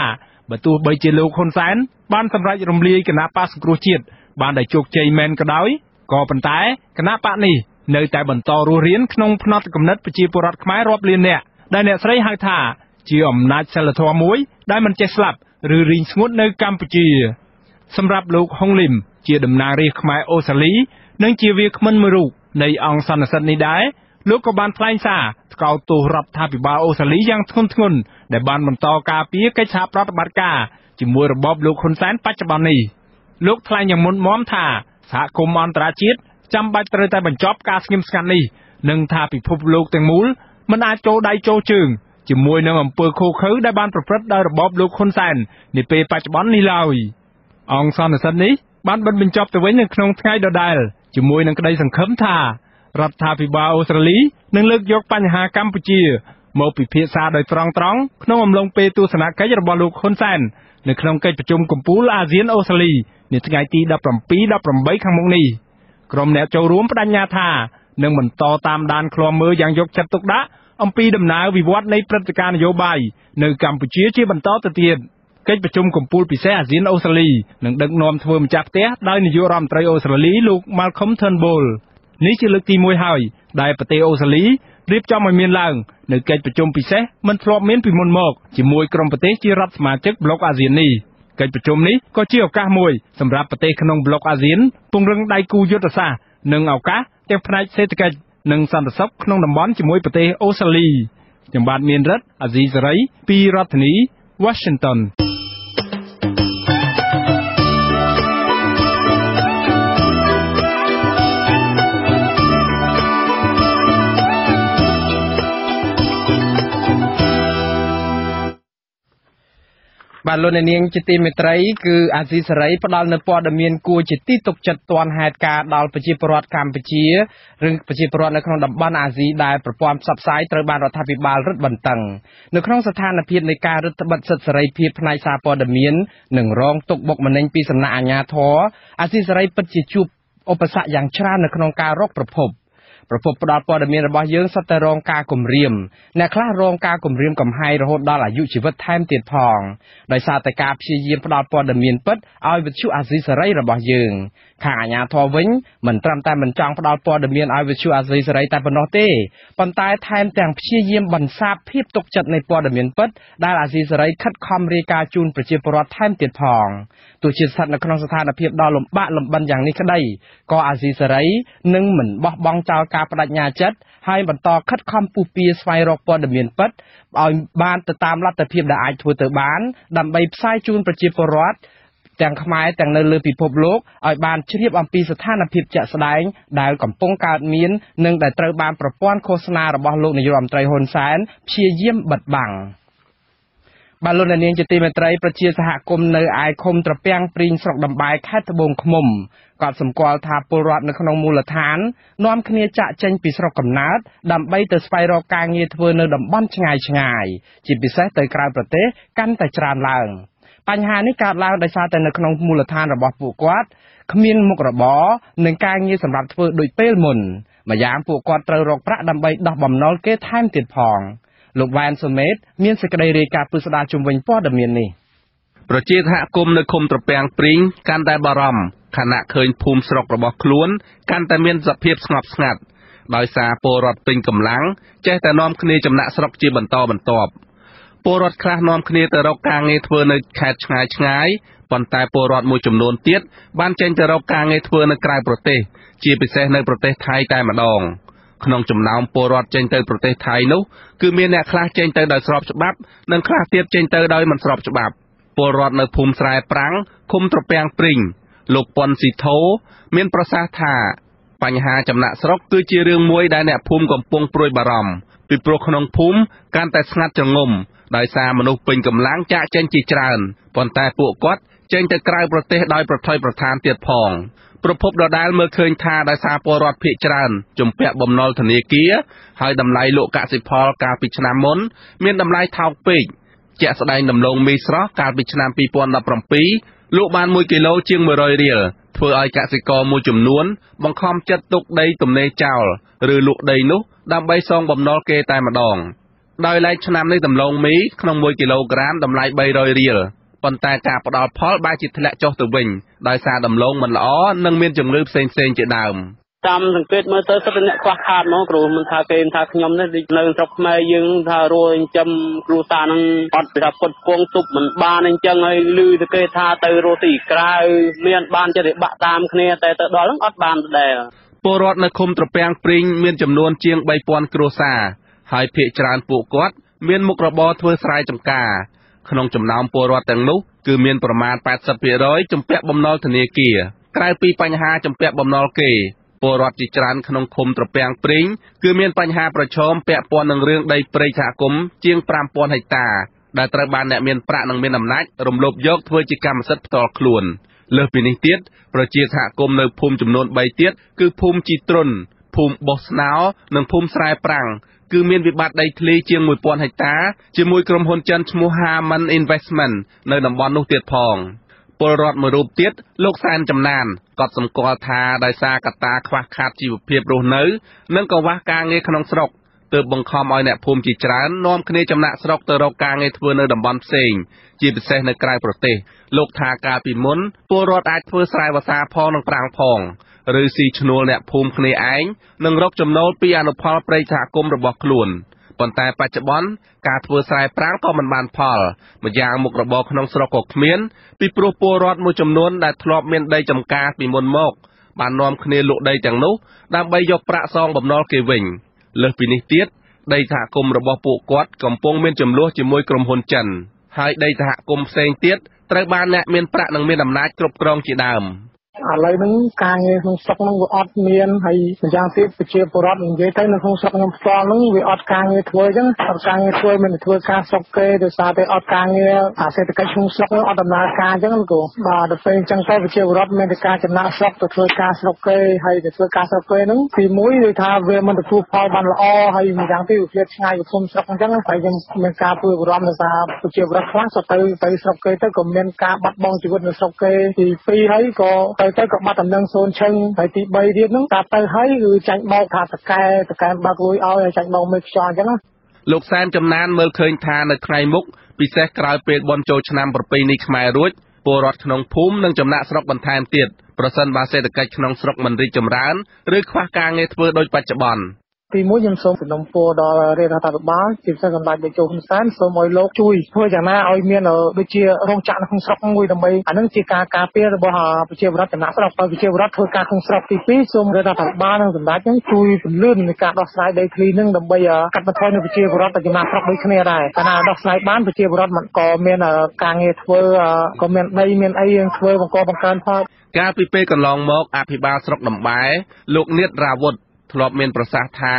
បើទោះបីជាលោកហ៊ុនសែនបានសម្រេចរំលាយគណៈបក្សសង្គ្រោះជាតិបានតែជោគជ័យមែនក៏ដោយក៏ប៉ុន្តែគណៈបក្សនេះនៅតែបន្តរស់រានក្នុងផ្នត់គំនិតប្រជាពលរដ្ឋខ្មែររាប់លានអ្នកដែលអ្នកស្រីហៅថាជាអំណាចសិលធម៌មួយដែលមិនចេះស្លាប់ឬរីងស្ងួតនៅកម្ពុជាសម្រាប់លោកហុងលឹមជាតំណាងរាស្ត្រខ្មែរអូស្ត្រាលី នឹងថាពិភពលោកទាំងមូលមិនអាចចូលដៃចូលជើងជាមួយនឹងអំពើឃោឃៅដែលបានប្រព្រឹត្តដោយរបបលោកហ៊ុនសែននាពេលបច្ចុប្បន្ននេះឡើយអង្គសន្និសិទនេះបានបិទបញ្ចប់ទៅវិញនៅក្នុងថ្ងៃដដែលជាមួយនឹងក្តីសង្ឃឹមថា រដ្ឋាភិបាលអូស្ត្រាលីនឹងលើកយកបញ្ហាកម្ពុជាមកពិភាក្សាដោយត្រង់ៗក្នុងអំឡុងពេលទស្សនកិច្ចរបស់លោកហ៊ុនសែននៅក្នុងកិច្ចប្រជុំកំពូលអាស៊ានអូស្ត្រាលីនាថ្ងៃទី ដប់ប្រាំពីរ ដប់ប្រាំបី ខាងមុខនេះក្រុមអ្នកចូលរួមបដិញ្ញាថានឹងបន្តតាមដានឃ្លាំមើលយ៉ាងយកចិត្តទុកដាក់អំពីដំណើរវិវត្តនៃព្រឹត្តិការណ៍នយោបាយនៅកម្ពុជាជាបន្តទៅទៀតកិច្ចប្រប្រជុំកំពូលពិសេសអាស៊ានអូស្ត្រាលីនឹងដឹកនាំធ្វើម្ចាស់ផ្ទះដោយនាយករដ្ឋមន្ត្រីអូស្ត្រាលីលោក Malcolm Turnbull នេះជាលើកទីមួយហើយដែលប្រទេសអូស្ត្រាលីរៀបចំឲ្យមានឡើងនៅកិច្ចប្រជុំពិសេសមិនធ្លាប់មានពីមុនមកជាមួយក្រុមប្រទេសជារដ្ឋសមាជិកប្លុកអាស៊ាននេះកិច្ចប្រជុំនេះក៏ជាឱកាសមួយសម្រាប់ប្រទេសក្នុងប្លុកអាស៊ានពង្រឹងដៃគូយុទ្ធសាស្ត្រនិងឱកាសទាំងផ្នែកសេដ្ឋកិច្ចនិងសន្តិសុខក្នុងតំបន់ជាមួយប្រទេសអូស្ត្រាលី Washington Balloning Chitimitrai, Aziz Ray, Padal Podamian Kuchitito Chatwan had car, Dal Pachiparat Campuchia, Rink Pachiparan, the Banazi, Dai Propom subside, Rabat Happy Bal Bantang. The Krong Satan appeared in the carrot, but such a rape nice up on the mean, Nung Rong, Tok Bokman, Peace and Nanya Tor, Aziz Ray Pachichu, opposite Yang Chan, the Kronka Rock Propop. ប្រពន្ធផ្ដាល់ព័ត៌មានរបស់យើងសត្វតែរងការគំរាមអ្នកខ្លះរងការគំរាមកំហែងរហូតដល់អាយុជីវិតថែមទៀតផងដោយសារតែការព្យាយាមផ្ដាល់ព័ត៌មានពិតឲ្យវិទ្យុអាស៊ីសេរីរបស់យើង ខាងអាជ្ញាធរវិញមិនត្រឹមតែមិនចង់ផ្ដល់ព័ត៌មានឲ្យវិទ្យុអាស៊ីសេរីតែប៉ុណ្ណោះទេប៉ុន្តែថែមទាំងព្យាយាមបន្សាបភាពទុកចិត្តនៃព័ត៌មានពិតដែលអាស៊ីសេរីខិតខំរាយការណ៍ជូនប្រជាពលរដ្ឋថែមទៀតផងទោះជាស្ថានភាពដល់លំបាកលំបិនយ៉ាងនេះក្តីក៏អាស៊ីសេរីនឹងមិនបោះបង់ចោលការប្តេជ្ញាចិត្តហើយបន្តខិតខំពុះពៀស្វែងរកព័ត៌មានពិតឲ្យបានជ្រាបអំពីស្ថានភាពជាក់ស្ដែង ដែលកំពុងកើតមាននិងដែលត្រូវបានប្រព័ន្ធឃោសនារបស់លោកនាយករដ្ឋមន្ត្រីហ៊ុនសែនព្យាយាមបិទបាំង បលូននាងជាទីមេត្រីប្រជាសហគមន៍នៅឯឃុំត្រពាំងព្រីងស្រុកដំបាយខេត្តត្បូងឃ្មុំក៏សម្គាល់ថាពលរដ្ឋនៅក្នុងមូលដ្ឋាននាំគ្នាចាក់ចេញពីស្រុកកំណើតដើម្បីទៅស្វែងរកការងារធ្វើនៅតំបន់ឆ្ងាយឆ្ងាយជាពិសេសទៅក្រៅប្រទេសកាន់តែច្រើនឡើង បញ្ហានេះកើតឡើងដោយសារតែនៅក្នុងមូលដ្ឋានរបស់ពួកគាត់គ្មានមុខរបរនិងការងារសម្រាប់ធ្វើដូចពេលមុនម្យ៉ាងពួកគាត់ត្រូវរកប្រាក់ដើម្បីដោះបំណុលគេថែមទៀតផងលោកវ៉ែនសុមេតមានសេចក្តីរាយការណ៍ពុស្ដារជុំវិញព័ត៌មាននេះប្រជាសហគមន៍នៅឃុំត្រពាំងព្រីងកាន់តែបារម្ភខណៈឃើញភូមិស្រុករបស់ខ្លួនកាន់តែមានសភាពស្ងប់ស្ងាត់ដោយសារពលរដ្ឋពេញកម្លាំងចេះតែនាំគ្នាទៅរកការងារធ្វើនៅខេត្តឆ្ងាយឆ្ងាយ ប៉ុន្តែពលរដ្ឋមួយចំនួនទៀតបានចេញទៅរកការងារធ្វើនៅខេត្តឆ្ងាយឆ្ងាយ ពីព្រោះក្នុងភូមិកាន់តែស្ងាត់ចងំដោយសារមនុស្សពេញកម្លាំងចាក់ចេញជាច្រើនប៉ុន្តែពួកគាត់ចេញទៅក្រៅប្រទេសដោយប្រថុយប្រឋានទៀតផងប្រភពដដែលមើលឃើញថាដោយសារពលរដ្ឋភៀកច្រើន ដោយឡែកឆ្នាំនេះតម្លងមីក្នុងមួយគីឡូក្រាមតម្លៃ ពលរដ្ឋនៅឃុំត្រពាំងព្រីងមានចំនួនជាង បីពាន់ គ្រួសារហើយភាគច្រើនពួកគាត់មានមុខរបរធ្វើស្រែចម្ការក្នុងចំណោមពលរដ្ឋទាំងនោះគឺមានប្រមាណ ប៉ែតសិបភាគរយ ជំពាក់បំណុលធនាគារក្រៅពីបញ្ហាជំពាក់បំណុលគេពលរដ្ឋជាច្រើនក្នុងឃុំត្រពាំងព្រីងគឺមានបញ្ហាប្រឈមពាក់ព័ន្ធនឹងរឿងដីព្រៃសហគមន៍ជាង ប្រាំពាន់ ហិកតាដែលត្រូវបានអ្នកមានប្រាក់និងមានអំណាចរំលោភយកធ្វើជាកម្មសិទ្ធិផ្ទាល់ខ្លួន លើសពីនេះទៀតប្រជាសហគមន៍នៅភូមិចំនួន បី ទៀតគឺភូមិជីត្រុនភូមិបោះស្នោនិងភូមិស្រែប្រាំងគឺមានវិបត្តិដីធ្លីជាង មួយពាន់ ហិកតាជាមួយក្រុមហ៊ុនចិនឈ្មោះ Ha Man Investment នៅតំបន់នោះទៀតផងពលរដ្ឋមួយរូបទៀតលោកសែនចំណានក៏សម្គាល់ថាដោយសារកត្តាខ្វះខាតជីវភាពរស់នៅនិងកង្វះការងារក្នុងស្រុក ទើបបង្ខំឲ្យអ្នកភូមិជាច្រើននាំគ្នាចំណាក់ស្រុកទៅរកការងារធ្វើនៅតំបន់ផ្សេងជាពិសេសនៅក្រៅប្រទេសលោកថាការពីមុនពលរដ្ឋអាចធ្វើស្រែវសាផងនិងប្រាំផងឬស៊ីឈ្នួលអ្នកភូមិគ្នាឯងនិងរកចំណូលពីអនុផលប្រៃសហគមន៍របស់ខ្លួនប៉ុន្តែបច្ចុប្បន្នការធ្វើស្រែប្រាំងក៏មិនបានផលម្យ៉ាងមុខរបរក្នុងស្រុកក៏គ្មានពីព្រោះពលរដ្ឋមួយចំនួនដែលធ្លាប់មានដីចម្ការពីមុនមក បានអ្នកមានប្រាក់និងមានអំណាចគ្រប់គ្រងជាដើមហើយដោយសហគមន៍ផ្សេងទៀតត្រូវបានអ្នកមានប្រាក់និងមានអំណាចគ្រប់គ្រងជាដើមពីមួយគឺថាវាមិនទទួលផលបានល្អហើយម្យ៉ាងទៀតវាធ្លាក់ឆ្ងាយពីភូមិស្រុកអញ្ចឹងហើយយើងមានការធ្វើបរំដោយសារប្រជាពលរដ្ឋខ្លាំងសតទៅទៅស្រុកគេទៅក៏មានការបាត់បង់ជីវិតនៅស្រុកគេពីពីរហើយក៏ទៅទៅក៏បាត់ដំណឹងសូនឈឹងហើយទីបីទៀតហ្នឹងតើទៅហើយគឺចាញ់បោកថាតកែតកែបាក់លួយឲ្យឲ្យចាញ់បោកមេខ្យល់អញ្ចឹងលោកសែនចំណានមើលឃើញថានៅថ្ងៃមុខពិសេសក្រោយពេលបុណ្យចូលឆ្នាំប្រពៃណីខ្មែររួច ពីមួយខ្ញុំសូមសំណូមពរដល់រដ្ឋាភិបាល ធ្លាប់មានប្រសាសន៍ថា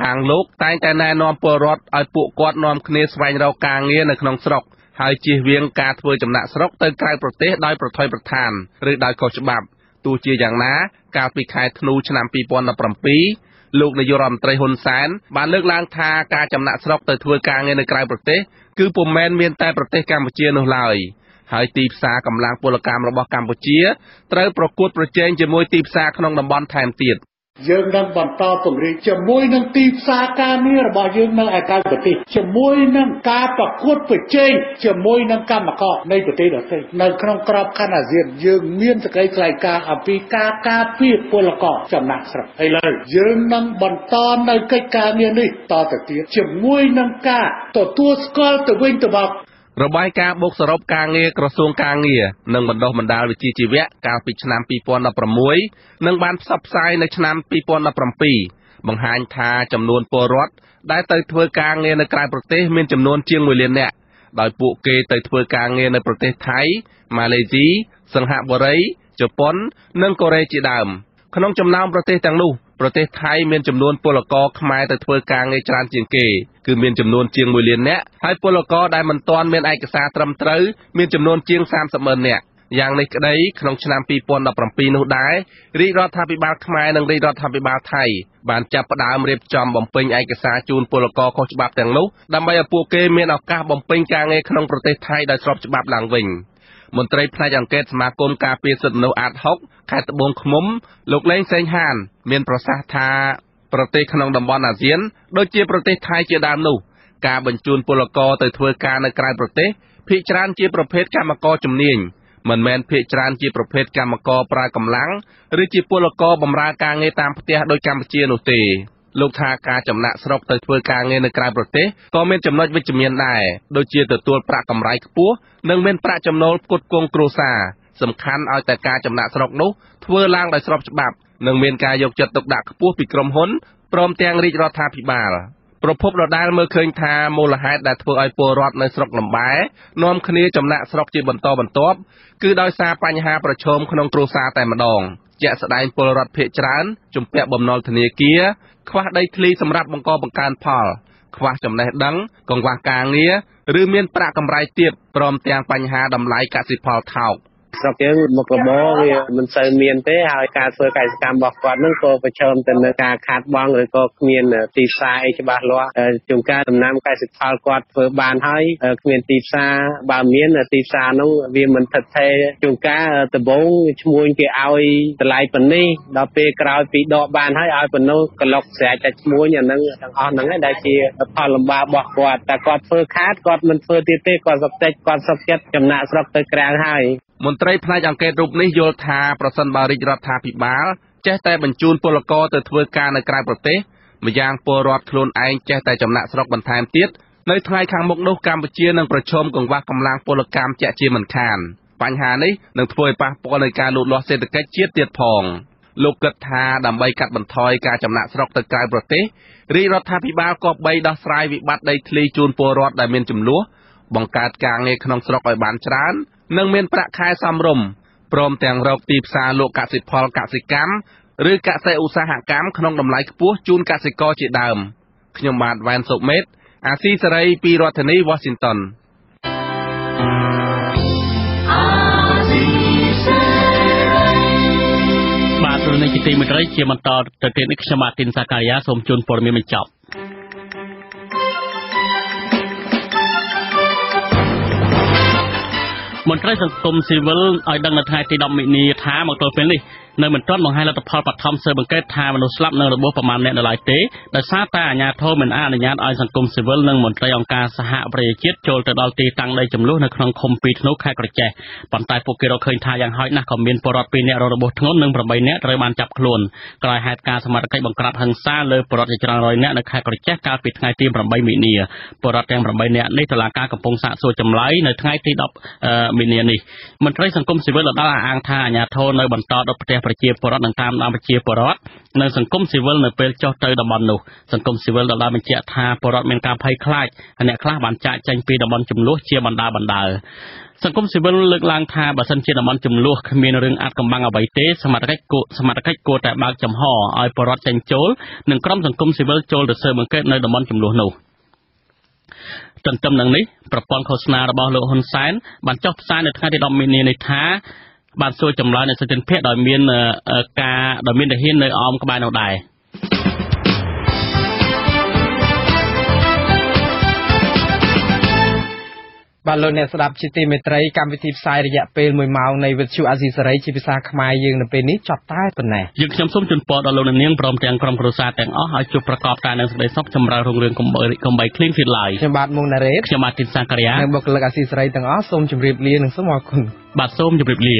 ខាងលោកតែងតែណែនាំពលរដ្ឋឲ្យពួកគាត់នាំគ្នាស្វែងរកការងារនៅក្នុងស្រុក ហើយទីផ្សារកម្លាំងពលកម្មរបស់កម្ពុជាត្រូវប្រកួតប្រជែងជាមួយទីផ្សារក្នុងតំបន់ថែមទៀត យើងនឹងបន្តពង្រីកជាមួយនឹងទីផ្សារការងាររបស់យើងនៅឯករាជ្យប្រទេស របាយការណ៍បូកសរុបការងារក្រសួងការងារនិងបណ្ដុះបណ្ដាលវិជ្ជាជីវៈកាលពីឆ្នាំ ពី ពាន់ដប់ប្រាំមួយ និងបានផ្សព្វផ្សាយនៅឆ្នាំ ពី ពាន់ដប់ប្រាំពីរ បង្ហាញថាចំនួនពលរដ្ឋដែលទៅធ្វើការងារនៅក្រៅប្រទេសមានចំនួនជាង មួយលាននាក់ ដោយពួកគេទៅធ្វើការងារនៅប្រទេសថៃ ម៉ាឡេស៊ី សិង្ហបុរី ជប៉ុន និងកូរ៉េជាដើម ក្នុងចំណោមប្រទេសទាំងនោះប្រទេសថៃមានចំនួនពលករខ្មែរទៅធ្វើការងារច្រើនជាងគេគឺមានចំនួនជាង មួយលាននាក់ ហើយពលករដែលមិនទាន់មានឯកសារត្រឹមត្រូវមានចំនួនជាង សាមសិបម៉ឺននាក់ យ៉ាងនេះក្តីក្នុងឆ្នាំ ពី ពាន់ដប់ប្រាំពីរ នោះដែររាជរដ្ឋាភិបាលខ្មែរនិងរាជរដ្ឋាភិបាលថៃបានចាប់ផ្ដើមរៀបចំបំពេញឯកសារជូនពលករខុសច្បាប់ទាំងនោះដើម្បីឲ្យពួកគេមានឱកាសបំពេញការងារក្នុងប្រទេសថៃដោយស្របច្បាប់ឡើងវិញ មន្ត្រីផ្នែកអង្គការសមាគមការពារសិទ្ធិមនុស្សអាត់ហុកខេត្តត្បូងឃ្មុំលោកលេងសេងហានមានប្រសាសន៍ថាប្រទេសក្នុងតំបន់អាស៊ានដូចជាប្រទេសថៃជាដើមនោះការបញ្ជូនពលករទៅធ្វើការនៅក្រៅប្រទេសភាគច្រើនជាប្រភេទកម្មករជំនាញមិនមែនភាគច្រើនជាប្រភេទកម្មករ លោកថាការចំណាក់ស្រុកទៅធ្វើការងារនៅក្រៅប្រទេសក៏មានចំណុចវិជ្ជមានដែរដូចជាទទួលប្រាក់កម្រៃខ្ពស់និងមានប្រាក់ចំណូលផ្គត់ផ្គង់គ្រួសារ ខ្វះចំណេះដឹងកង្វះការងារឬមានប្រាក់កម្រៃទាបព្រមទាំងបញ្ហាតម្លៃកសិផលថោកស្រុកគេមកលបមកវាមិនសូវមានទេ ការលំបាករបស់គាត់តែគាត់ធ្វើខាតគាត់មិនធ្វើទៀតទេគាត់សុខចិត្ត លោកកឹកថាដើម្បីកាត់បន្ថយការចំណាក់ស្រុកទៅក្រៅប្រទេសរាជរដ្ឋាភិបាលគប្បីដោះស្រាយវិបត្តិដីធ្លីជូនពលរដ្ឋដែលមានចំនួនបង្កើតការងារក្នុងស្រុកឲ្យបានច្រើននិងមានប្រាក់ខែសមរម្យព្រមទាំងរកទីផ្សារលោកកសិផលកសិកម្មឬកសិករជាដើមខ្ញុំបាទវ៉ែនសុមិត អាស៊ីសេរី បាទព្រោះនៅទីមិត្តរីជាបន្តទៅទៀតនេះខ្ញុំម៉ាទីនសាការីយ៉ាសូមជូនព័ត៌មានបញ្ចប់ មន្ត្រីសង្គមស៊ីវិលឲ្យដឹងនៅថ្ងៃទី ដប់ មីនាថាមកទល់ពេលនេះ No matter how high the pulp comes up and get time and slap no both a man like day, the Sata and Yatom and Anna Eyes and Cum Civil Nung Montreal Gas, Hat, Bray, Kit, Jolted Alti, Tang Lake, Luna, Compete, no Kakaka, Pantai Poker, Kintai and Hyde Nakom, Bin Porot, Pinet, or Boton, Number by Net, Raymond Tap Clone, Cry Hat Gas, Market, Crap Hang Sal, Porot, General Net, and Kakaka, Carpet, Nighty from by Minia, Porot, and from by Net, Little Laka, Ponsa, Sojam Line, a Nighty up Miniani. Montreal and Cum Civil, Anta, Yaton, and Todd of Protect. ជាបរតនឹងតាមតាមជាបរតនៅសង្គមស៊ីវិលនៅពេលចោះទៅតំបន់នោះសង្គមស៊ីវិលដល់បានបញ្ជាក់ថាបរតមានការភ័យខ្លាចអ្នកខ្លះបានចាក់ចែងពីតំបន់ចំនួនជាបណ្ដាបណ្ដា សង្គមស៊ីវិលលើកឡើងថាបើសិនជាតំបន់ចំនួនគ្មានរឿងអាថ៌កំបាំងអ្វីទេសមត្ថកិច្ចគួរតែបើកចំហឲ្យបរតចេញចូលនិងក្រុមសង្គមស៊ីវិលចូលទៅស៊ើបអង្កេតនៅតំបន់ចំនួននោះ ទន្ទឹមនឹងនេះប្រព័ន្ធឃោសនារបស់លោកហ៊ុនសែនបានចុះផ្សាយនៅថ្ងៃទីដប់មីនានេះថា បានសួរចម្លើយនៅសន្តិភាពដោយមានការដោយមានទាហាននៅអមក្បែរនោះដែរ បាទលោកអ្នកស្ដាប់ជាទីមេត្រីកម្មវិធីផ្សាយរយៈពេលមួយម៉ោងនៃវិទ្យុអាស៊ីសេរីជាភាសាខ្មែរយើងនៅពេលនេះចប់តែប៉ុណ្ណេះយើងខ្ញុំសូមជូនពរដល់លោកអ្នកនាងព្រមទាំងក្រុមគ្រួសារទាំងអស់ឲ្យជួបប្រកបតែនឹងសេចក្ដីសុខចម្រើនរុងរឿងកុំបីគ្លៀងគ្លាតឡើយខ្ញុំបាទមុងណារ៉េតខ្ញុំបាទទីនសាករានិងបុគ្គលិកអាស៊ីសេរីទាំងអស់សូមជម្រាបលានិងសូមអរគុណបាទសូមជម្រាបលា